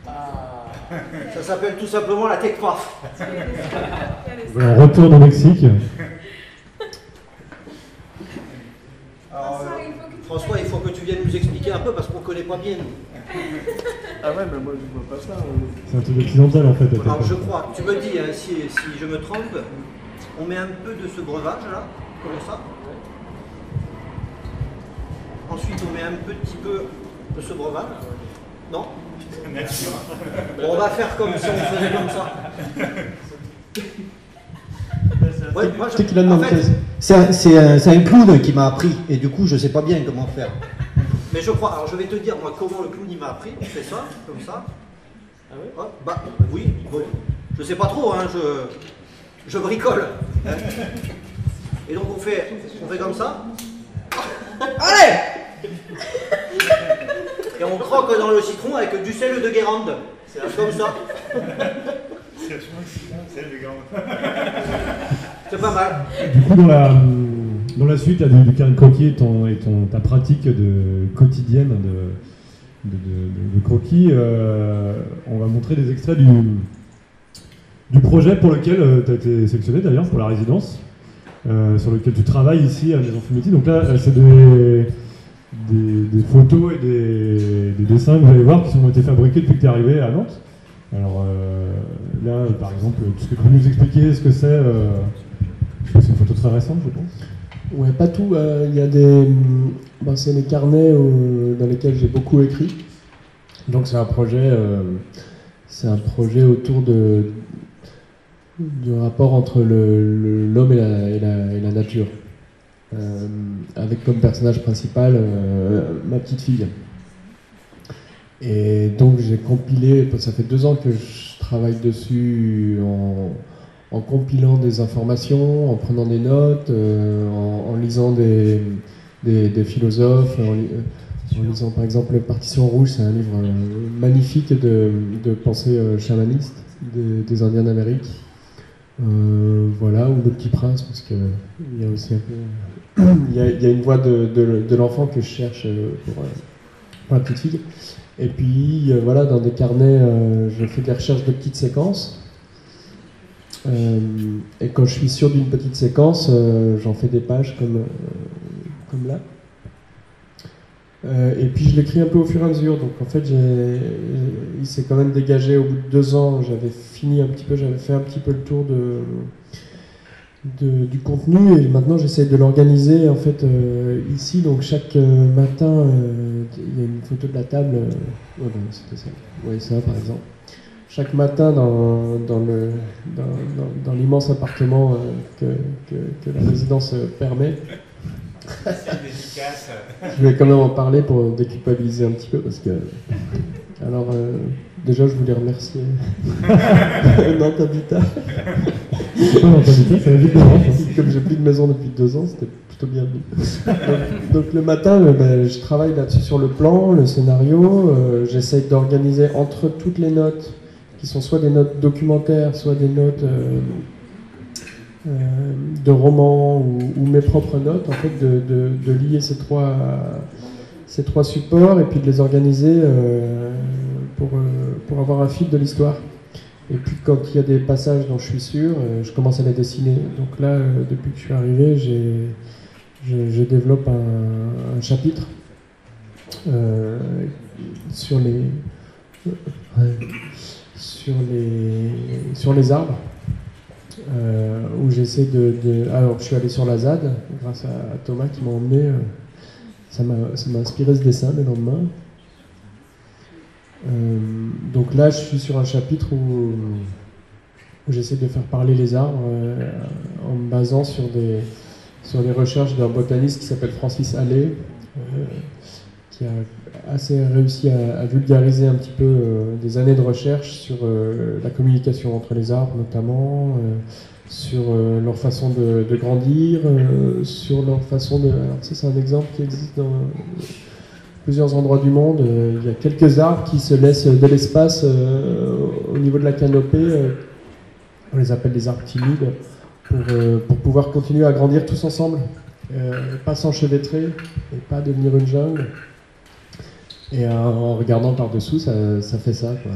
Ah, ça s'appelle tout simplement la tech paf. On retourne au Mexique. Alors, euh, François, il faut que tu viennes nous expliquer un peu parce qu'on ne connaît pas bien nous. Ah ouais, mais moi je ne vois pas ça. C'est un truc occidental en fait. Alors je crois, tu me dis hein, si, si je me trompe. On met un peu de ce breuvage là, comme ça. Ensuite, on met un petit peu de ce breuvage. Non ? On va faire comme si on faisait comme ça. Ouais, moi, je... C'est un, un clown qui m'a appris, et du coup, je sais pas bien comment faire. Mais je crois, alors je vais te dire moi comment le clown il m'a appris. On fait ça, comme ça. Ah oui ? Hop, bah oui, bon. Je sais pas trop, hein, je. Je bricole. Et donc on fait, on fait comme ça. Allez. Et on croque dans le citron avec du sel de Guérande. C'est comme ça. C'est sel de Guérande. C'est pas mal. Du coup, dans la, dans la suite du carnet de croquis et, ton, et ton, ta pratique de, quotidienne de, de, de, de croquis, euh, on va montrer des extraits du... du projet pour lequel euh, tu as été sélectionné d'ailleurs pour la résidence, euh, sur lequel tu travailles ici à Maison Fumetti. Donc là, euh, c'est des, des, des photos et des, des dessins que vous allez voir qui ont été fabriqués depuis que tu es arrivé à Nantes. Alors euh, là, par exemple, est-ce que tu peux nous expliquer ce que c'est? euh, C'est une photo très récente, je pense. Ouais, pas tout. Il euh, y a des... Ben, c'est des carnets où, dans lesquels j'ai beaucoup écrit. Donc c'est un projet... Euh, c'est un projet autour de... du rapport entre l'homme et, et, la, et la nature, euh, avec comme personnage principal euh, ma petite fille. Et donc j'ai compilé, ça fait deux ans que je travaille dessus en, en compilant des informations, en prenant des notes, euh, en, en lisant des, des, des philosophes, en, en lisant par exemple Partition Rouge, c'est un livre magnifique de, de pensée chamaniste des, des Indiens d'Amérique. Euh, voilà, ou Le Petit Prince, parce qu'il y a aussi un peu... Il y a, y a une voix de, de, de l'enfant que je cherche pour, pour la petite fille. Et puis, euh, voilà, dans des carnets, euh, je fais des recherches de petites séquences. Euh, et quand je suis sûr d'une petite séquence, euh, j'en fais des pages comme, euh, comme là. Euh, et puis je l'écris un peu au fur et à mesure, donc en fait j'ai, il s'est quand même dégagé au bout de deux ans, j'avais fini un petit peu, j'avais fait un petit peu le tour de, de, du contenu, et maintenant j'essaie de l'organiser en fait euh, ici. Donc chaque euh, matin, euh, il y a une photo de la table. Euh, ouais, ben, c'était ça. Ouais, ça par exemple. Chaque matin dans, dans le dans, dans, dans l'immense appartement euh, que, que, que la résidence permet. Je vais quand même en parler pour déculpabiliser un petit peu parce que. Alors euh, déjà je voulais remercier Nantes Habitat. Comme j'ai plus de maison depuis deux ans, c'était plutôt bien vu. donc, donc le matin, ben, je travaille là-dessus sur le plan, le scénario. Euh, J'essaye d'organiser entre toutes les notes, qui sont soit des notes documentaires, soit des notes euh, euh, de romans ou, ou mes propres notes, en fait, de, de, de lier ces trois, ces trois supports et puis de les organiser euh, pour, euh, pour avoir un fil de l'histoire. Et puis quand il y a des passages dont je suis sûr, euh, je commence à les dessiner. Donc là, euh, depuis que je suis arrivé, j'ai, je, je développe un, un chapitre euh, sur les, euh, sur les, sur les arbres, euh, où j'essaie de, de... Alors je suis allé sur la Z A D, grâce à, à Thomas qui m'a emmené, euh, ça m'a inspiré ce dessin le lendemain. Euh, donc là, je suis sur un chapitre où, où j'essaie de faire parler les arbres euh, en me basant sur des, sur des recherches d'un botaniste qui s'appelle Francis Allais, euh, qui a assez réussi à, à vulgariser un petit peu euh, des années de recherche sur euh, la communication entre les arbres notamment, euh, sur euh, leur façon de, de grandir, euh, sur leur façon de... Alors ça, c'est un exemple qui existe dans... plusieurs endroits du monde, euh, il y a quelques arbres qui se laissent de l'espace euh, au niveau de la canopée, euh, on les appelle des arbres timides, pour, euh, pour pouvoir continuer à grandir tous ensemble, euh, pas s'enchevêtrer et pas devenir une jungle. Et en, en regardant par-dessous, ça, ça fait ça, quoi.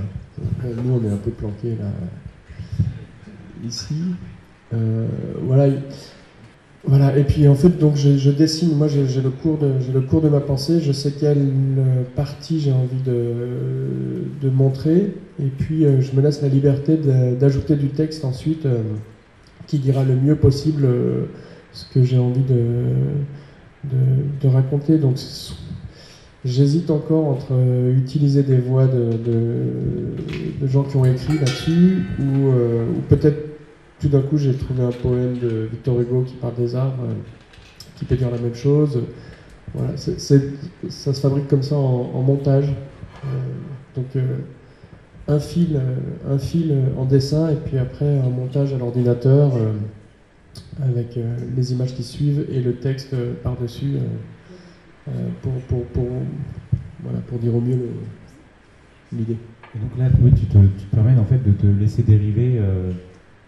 Nous, on est un peu planqués là, ici. Euh, voilà. Voilà, et puis en fait, donc je, je dessine, moi j'ai le cours de, j'ai le cours de ma pensée, je sais quelle partie j'ai envie de, de montrer, et puis je me laisse la liberté d'ajouter du texte ensuite euh, qui dira le mieux possible euh, ce que j'ai envie de, de, de raconter. Donc j'hésite encore entre euh, utiliser des voix de, de, de gens qui ont écrit là-dessus, ou, euh, ou peut-être tout d'un coup, j'ai trouvé un poème de Victor Hugo qui parle des arbres, euh, qui peut dire la même chose. Voilà, c'est, c'est, ça se fabrique comme ça en, en montage. Euh, donc, euh, un fil, euh, un fil en dessin, et puis après un montage à l'ordinateur euh, avec euh, les images qui suivent et le texte euh, par-dessus euh, euh, pour, pour, pour, voilà, pour dire au mieux l'idée. Et donc là, toi, tu te, tu te permets en fait de te laisser dériver. Euh...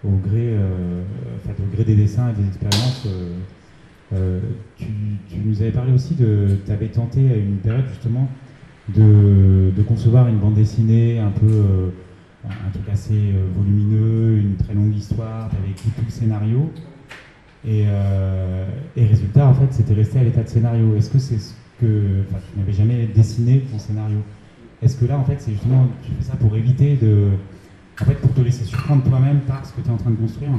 Au gré, euh, enfin, au gré des dessins et des expériences, euh, euh, tu, tu nous avais parlé aussi de... Tu avais tenté à une période justement de, de concevoir une bande dessinée un peu... Euh, un truc assez euh, volumineux, une très longue histoire, tu avais écrit tout le scénario. Et, euh, et résultat, en fait, c'était resté à l'état de scénario. Est-ce que c'est ce que... Enfin, tu n'avais jamais dessiné ton scénario. Est-ce que là, en fait, c'est justement... Tu fais ça pour éviter de... En fait, pour te laisser surprendre toi-même par ce que tu es en train de construire.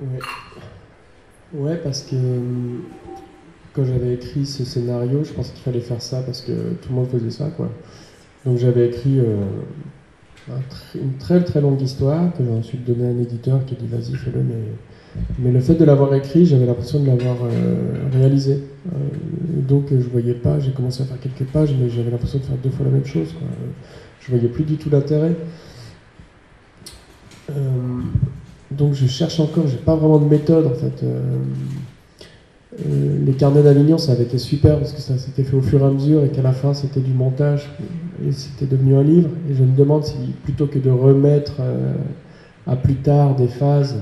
Ouais, ouais, parce que quand j'avais écrit ce scénario, je pensais qu'il fallait faire ça parce que tout le monde faisait ça, quoi. Donc j'avais écrit euh, un, une très très longue histoire que j'ai ensuite donnée à un éditeur qui a dit vas-y fais-le, mais, mais le fait de l'avoir écrit, j'avais l'impression de l'avoir euh, réalisé. Euh, donc je voyais pas, j'ai commencé à faire quelques pages, mais j'avais l'impression de faire deux fois la même chose, quoi. Je voyais plus du tout l'intérêt. Euh, donc je cherche encore, j'ai pas vraiment de méthode en fait. Euh, euh, les carnets d'Avignon, ça avait été super parce que ça s'était fait au fur et à mesure et qu'à la fin c'était du montage et c'était devenu un livre. Et je me demande si plutôt que de remettre euh, à plus tard des phases,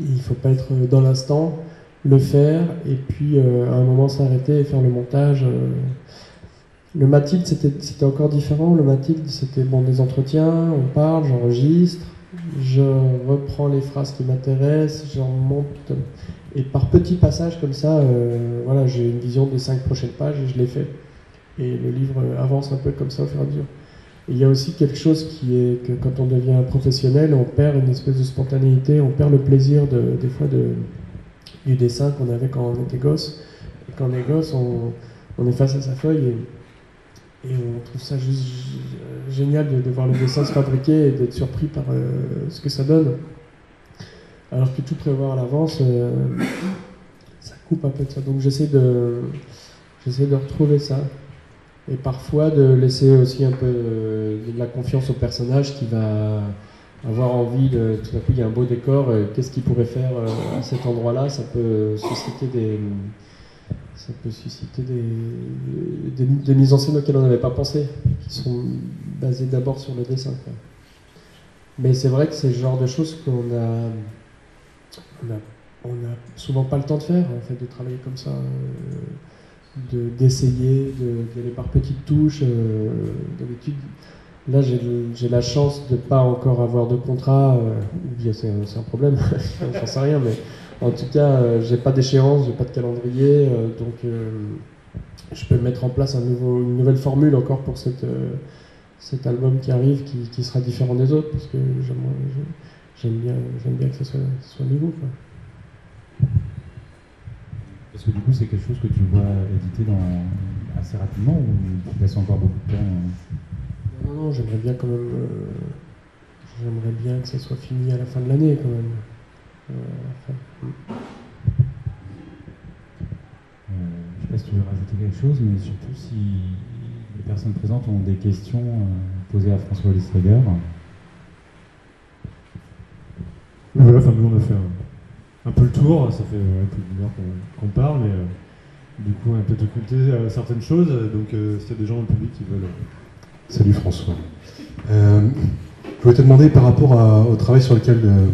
il faut pas être dans l'instant, le faire et puis euh, à un moment s'arrêter et faire le montage. Euh, Le Mathilde, c'était encore différent. Le Mathilde, c'était bon, des entretiens, on parle, j'enregistre, je reprends les phrases qui m'intéressent, j'en monte. Et par petits passages comme ça, euh, voilà, j'ai une vision des cinq prochaines pages et je les fais. Et le livre avance un peu comme ça au fur et à mesure. Et il y a aussi quelque chose qui est que quand on devient professionnel, on perd une espèce de spontanéité, on perd le plaisir de, des fois de, du dessin qu'on avait quand on était gosse. Et quand on est gosse, on, on est face à sa feuille et, et on trouve ça juste génial de, de voir le dessin se fabriquer et d'être surpris par euh, ce que ça donne. Alors que tout prévoir à l'avance, euh, ça coupe un peu de ça. Donc j'essaie de, j'essaie de retrouver ça. Et parfois de laisser aussi un peu de, de la confiance au personnage qui va avoir envie de... Tout à coup, il y a un beau décor, euh, qu'est-ce qu'il pourrait faire euh, à cet endroit-là? Ça peut susciter des... Ça peut susciter des, des, des mises en scène auxquelles on n'avait pas pensé, qui sont basées d'abord sur le dessin, quoi. Mais c'est vrai que c'est le genre de choses qu'on a... On a, on a souvent pas le temps de faire, en fait, de travailler comme ça, euh, d'essayer, de, d'aller par petites touches. Euh, D'habitude, là, j'ai la chance de pas encore avoir de contrat, euh, ou bien c'est un problème, j'en sais rien, mais en tout cas, euh, j'ai pas d'échéance, j'ai pas de calendrier, euh, donc euh, je peux mettre en place un nouveau, une nouvelle formule encore pour cette, euh, cet album qui arrive, qui, qui sera différent des autres, parce que j'aime... J'aime bien, j'aime bien que ça soit, soit nouveau, quoi. Parce que du coup, c'est quelque chose que tu vois éditer dans, assez rapidement, ou tu laisses encore beaucoup de temps? Non, non, non, j'aimerais bien quand même... Euh, j'aimerais bien que ça soit fini à la fin de l'année, quand même. Euh, enfin. euh, je sais pas si tu veux rajouter quelque chose, mais surtout si les personnes présentes ont des questions euh, posées à François Olislaeger. Voilà, enfin, nous on a fait un, un peu le tour, ça fait ouais, plus d'une heure qu'on qu'on parle, mais euh, du coup on a peut-être occulté euh, certaines choses, donc euh, s'il y a des gens dans le public qui veulent... Euh... Salut François. Euh, je voulais te demander par rapport à, au travail sur lequel euh,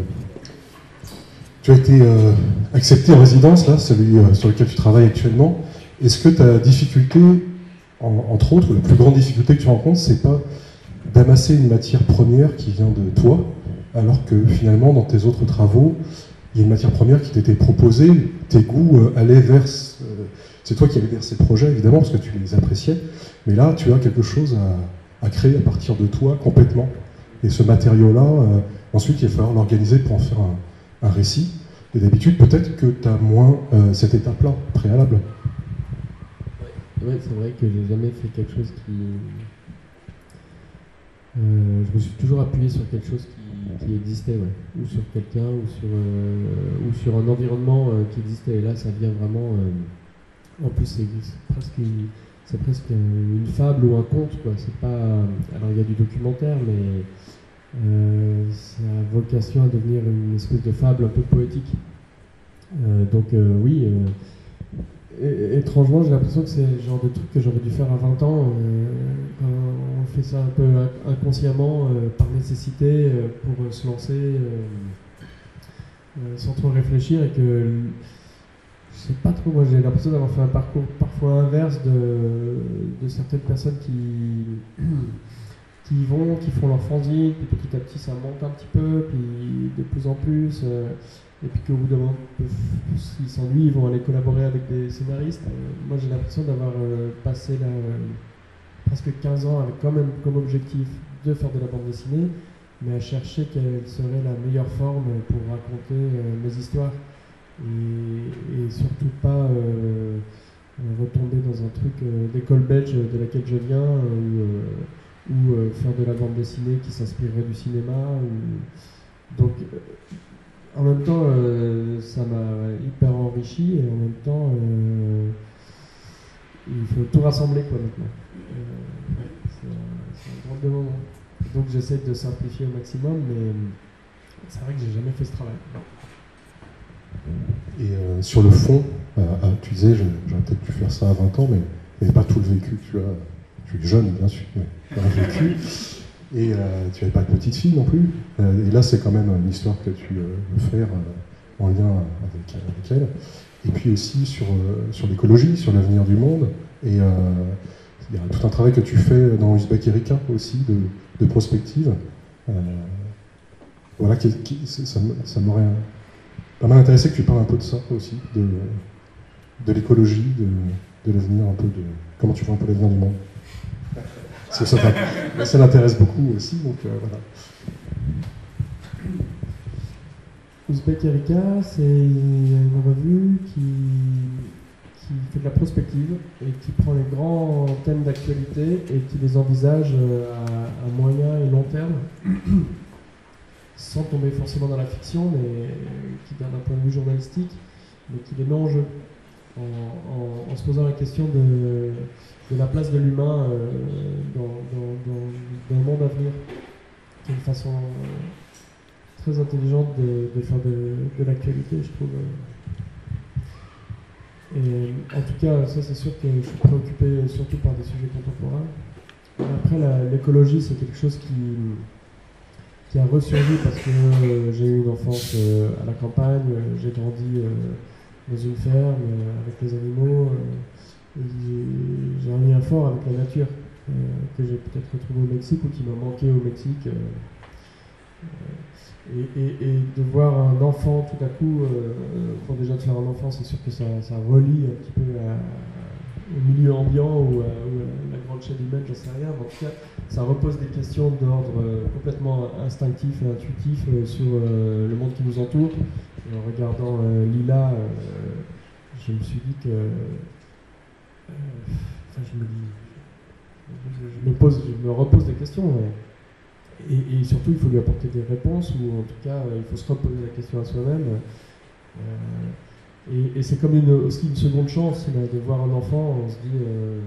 tu as été euh, accepté en résidence, là, celui euh, sur lequel tu travailles actuellement. Est-ce que ta difficulté, en, entre autres, la plus grande difficulté que tu rencontres, c'est pas d'amasser une matière première qui vient de toi, alors que finalement, dans tes autres travaux, il y a une matière première qui t'était proposée, tes goûts euh, allaient vers... Euh, c'est toi qui allais vers ces projets, évidemment, parce que tu les appréciais, mais là, tu as quelque chose à, à créer à partir de toi, complètement. Et ce matériau-là, euh, ensuite, il va falloir l'organiser pour en faire un, un récit. Et d'habitude, peut-être que tu as moins euh, cette étape-là, préalable. Ouais, ouais, c'est vrai que j'ai jamais fait quelque chose qui... Euh, je me suis toujours appuyé sur quelque chose qui... qui existait, ouais. Ou sur quelqu'un, ou sur euh, ou sur un environnement euh, qui existait. Et là, ça vient vraiment... Euh, en plus, c'est presque, une, c'est presque une fable ou un conte, quoi. C'est pas... Alors, il y a du documentaire, mais euh, ça a vocation à devenir une espèce de fable un peu poétique. Euh, donc, euh, oui, euh, étrangement, j'ai l'impression que c'est le genre de truc que j'aurais dû faire à vingt ans, euh, quand on fait ça un peu inconsciemment, euh, par nécessité, euh, pour se lancer euh, euh, sans trop réfléchir, et que je sais pas trop, moi j'ai l'impression d'avoir fait un parcours parfois inverse de, de certaines personnes qui, qui y vont, qui font leur fanzine, puis petit à petit ça monte un petit peu, puis de plus en plus, euh, et puis qu'au bout d'un moment, s'ils s'ennuient, ils vont aller collaborer avec des scénaristes. Euh, moi j'ai l'impression d'avoir euh, passé la... Euh, presque quinze ans avec quand même comme objectif de faire de la bande dessinée, mais à chercher quelle serait la meilleure forme pour raconter euh, mes histoires, et, et surtout pas euh, retomber dans un truc euh, d'école belge de laquelle je viens, euh, ou euh, faire de la bande dessinée qui s'inspirerait du cinéma. Ou... Donc euh, en même temps euh, ça m'a hyper enrichi, et en même temps euh, il faut tout rassembler, quoi, maintenant. Euh, c'est un drôle de moment. Donc j'essaie de simplifier au maximum, mais c'est vrai que j'ai jamais fait ce travail. Et euh, sur le fond, euh, tu disais, j'aurais peut-être pu faire ça à vingt ans, mais il n'y avait pas tout le vécu que tu as. Tu es jeune, bien sûr, mais tu as un vécu. Et euh, tu n'avais pas de petite fille non plus. Euh, et là, c'est quand même une histoire que tu euh, veux faire euh, en lien avec, avec elle. Et puis aussi sur, euh, sur l'écologie, sur l'avenir du monde. Et euh, il y a tout un travail que tu fais dans Uzbek Erika aussi, de, de prospective. Euh, voilà, qui, qui, ça, ça m'aurait pas mal intéressé que tu parles un peu de ça aussi, de, de l'écologie, de, de l'avenir un peu, de comment tu vois un peu l'avenir du monde. ça, ça, ça l'intéresse beaucoup aussi, donc euh, voilà. Ouzbek Erika, c'est une revue qui, qui fait de la prospective et qui prend les grands thèmes d'actualité et qui les envisage à, à moyen et long terme, sans tomber forcément dans la fiction, mais qui donne un point de vue journalistique, mais qui les met en jeu, en, en, en se posant la question de, de la place de l'humain euh, dans, dans, dans, dans le monde à venir, qui est une façon... Euh, très intelligente de, de faire de, de l'actualité, je trouve. Et en tout cas, ça c'est sûr que je suis préoccupé surtout par des sujets contemporains. Après, l'écologie, c'est quelque chose qui, qui a ressurgi parce que euh, j'ai eu une enfance euh, à la campagne, euh, j'ai grandi euh, dans une ferme, euh, avec les animaux, euh, j'ai un lien fort avec la nature, euh, que j'ai peut-être retrouvé au Mexique ou qui m'a manqué au Mexique. Euh, Et, et, et de voir un enfant tout à coup, euh, pour déjà de faire un enfant, c'est sûr que ça, ça relie un petit peu à, au milieu ambiant ou à, ou à la grande chaîne humaine, j'en sais rien. En tout cas, ça repose des questions d'ordre euh, complètement instinctif et intuitif euh, sur euh, le monde qui nous entoure. Et en regardant euh, Lila, euh, je me suis dit que... Euh, enfin, je, me, je, me pose, je me repose des questions. Ouais. Et, et surtout, il faut lui apporter des réponses, ou en tout cas, il faut se reposer la question à soi-même. Euh, et et c'est comme une, aussi une seconde chance là, de voir un enfant, on se dit, euh,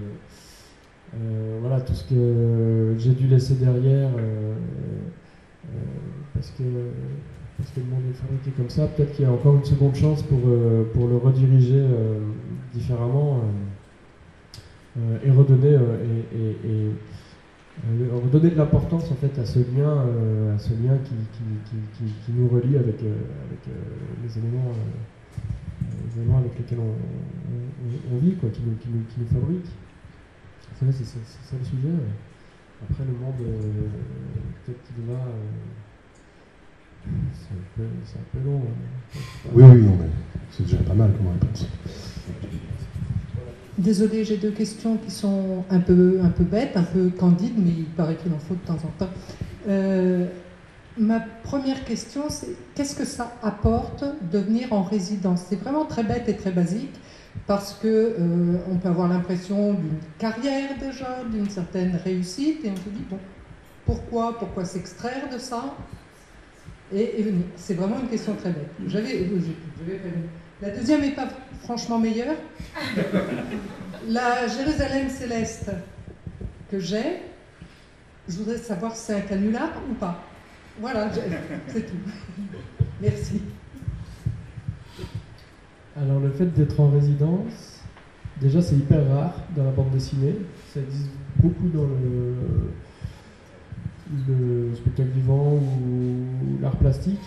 euh, voilà, tout ce que j'ai dû laisser derrière, euh, euh, parce, que, parce que le monde est fabriqué comme ça, peut-être qu'il y a encore une seconde chance pour, euh, pour le rediriger euh, différemment, euh, et redonner... Euh, et, et, et, Euh, redonner de l'importance en fait à ce lien, euh, à ce lien qui, qui, qui, qui, qui nous relie avec, euh, avec euh, les, éléments, euh, les éléments avec lesquels on, on, on vit, quoi, qui, nous, qui, nous, qui nous fabrique. C'est ça le sujet. Ouais. Après le monde, euh, peut-être qu'il va... Euh, c'est un, un peu long. Hein. Oui, oui, non, mais c'est déjà pas mal comme réponse. Désolée, j'ai deux questions qui sont un peu, un peu bêtes, un peu candides, mais il paraît qu'il en faut de temps en temps. Euh, ma première question, c'est qu'est-ce que ça apporte de venir en résidence? C'est vraiment très bête et très basique, parce qu'on euh, peut avoir l'impression d'une carrière déjà, d'une certaine réussite, et on se dit, bon, pourquoi, pourquoi s'extraire de ça et, et venir. C'est vraiment une question très bête. J'avais... La deuxième n'est pas franchement meilleure. La Jérusalem céleste que j'ai, je voudrais savoir si c'est un canular ou pas. Voilà, c'est tout. Merci. Alors le fait d'être en résidence, déjà c'est hyper rare dans la bande dessinée. Ça existe beaucoup dans le, le spectacle vivant ou l'art plastique.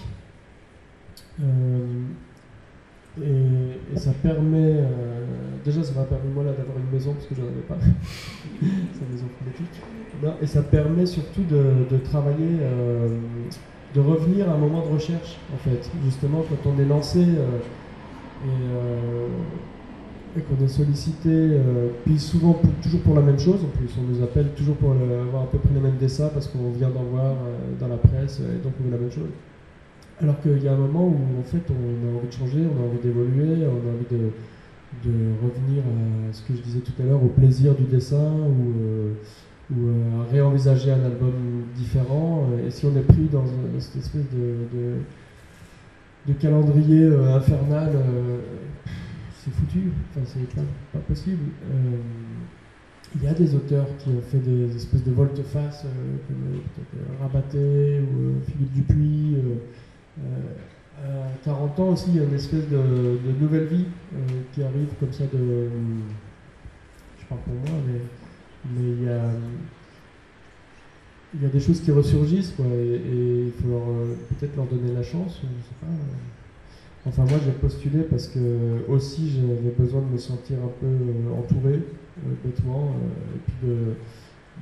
Euh, Et, et ça permet, euh, déjà ça m'a permis moi là d'avoir une maison parce que j'en avais pas, c'est une maison politique. Et ça permet surtout de, de travailler, euh, de revenir à un moment de recherche en fait, justement quand on est lancé euh, et, euh, et qu'on est sollicité, euh, puis souvent pour, toujours pour la même chose, en plus on nous appelle toujours pour le, avoir à peu près les mêmes dessins parce qu'on vient d'en voir euh, dans la presse et donc on veut la même chose. Alors qu'il y a un moment où en fait on a envie de changer, on a envie d'évoluer, on a envie de, de revenir à ce que je disais tout à l'heure, au plaisir du dessin, ou, euh, ou euh, à réenvisager un album différent. Et si on est pris dans euh, cette espèce de, de, de calendrier euh, infernal, euh, c'est foutu, enfin c'est pas, pas possible. Euh, Il y a des auteurs qui ont fait des espèces de volte-face, euh, comme euh, Rabaté ou euh, Philippe Dupuis. Euh, euh, à quarante ans aussi, il y a une espèce de, de nouvelle vie euh, qui arrive comme ça de... Euh, je parle pour moi, mais, mais il, y a, il y a des choses qui ressurgissent, quoi, et, et il faut euh, peut-être leur donner la chance, je sais pas. Euh. Enfin, moi, j'ai postulé parce que aussi, j'avais besoin de me sentir un peu euh, entouré. Euh, bêtement, euh, et puis de,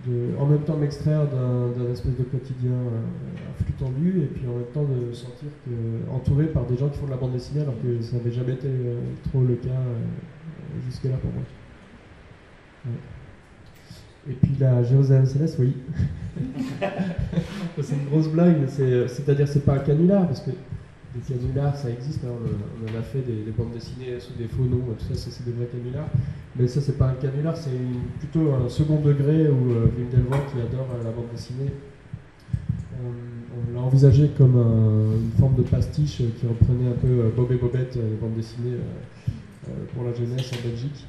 de, en même temps m'extraire d'un espèce de quotidien euh, à flux tendu, et puis en même temps de sentir que, entouré par des gens qui font de la bande dessinée alors que ça n'avait jamais été euh, trop le cas euh, jusque-là pour moi. Ouais. Et puis la Jérusalem Céleste, oui. C'est une grosse blague, c'est-à-dire c'est pas un canular, parce que des canulars ça existe, hein, on, on en a fait des, des bandes dessinées sous des faux noms, tout ça, c'est des vrais canulars. Mais ça c'est pas un canular, c'est plutôt un second degré où euh, Wim Delvoye, qui adore euh, la bande dessinée, on, on l'a envisagé comme un, une forme de pastiche euh, qui reprenait un peu euh, Bob et Bobette, euh, les bandes dessinées euh, euh, pour la jeunesse en Belgique.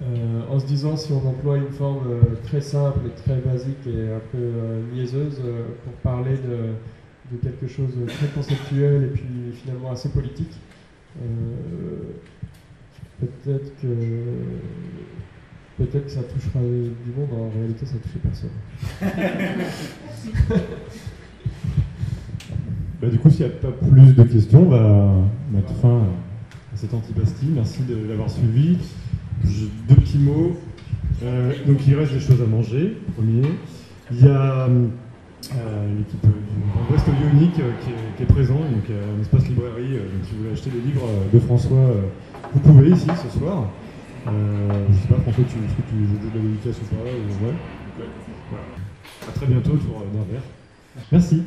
Euh, en se disant si on emploie une forme euh, très simple et très basique et un peu euh, niaiseuse euh, pour parler de, de quelque chose de très conceptuel et puis finalement assez politique, euh, peut-être que peut-être que ça touchera du monde, en réalité ça ne touche personne. Bah, du coup s'il n'y a pas plus de questions, on va mettre fin à cette antipastie. Merci de l'avoir suivi. Deux petits mots. Euh, donc il reste des choses à manger, premier. Il y a euh, l'équipe du Ouest Lyonique euh, qui, qui est présent, donc euh, un espace librairie. Euh, donc si vous voulez acheter des livres euh, de François, euh, vous pouvez ici ce soir. Euh, je ne sais pas, François, est-ce que tu joues de la dédicace ou pas? Ouais. Voilà. À très bientôt, autour d'un verre. Merci.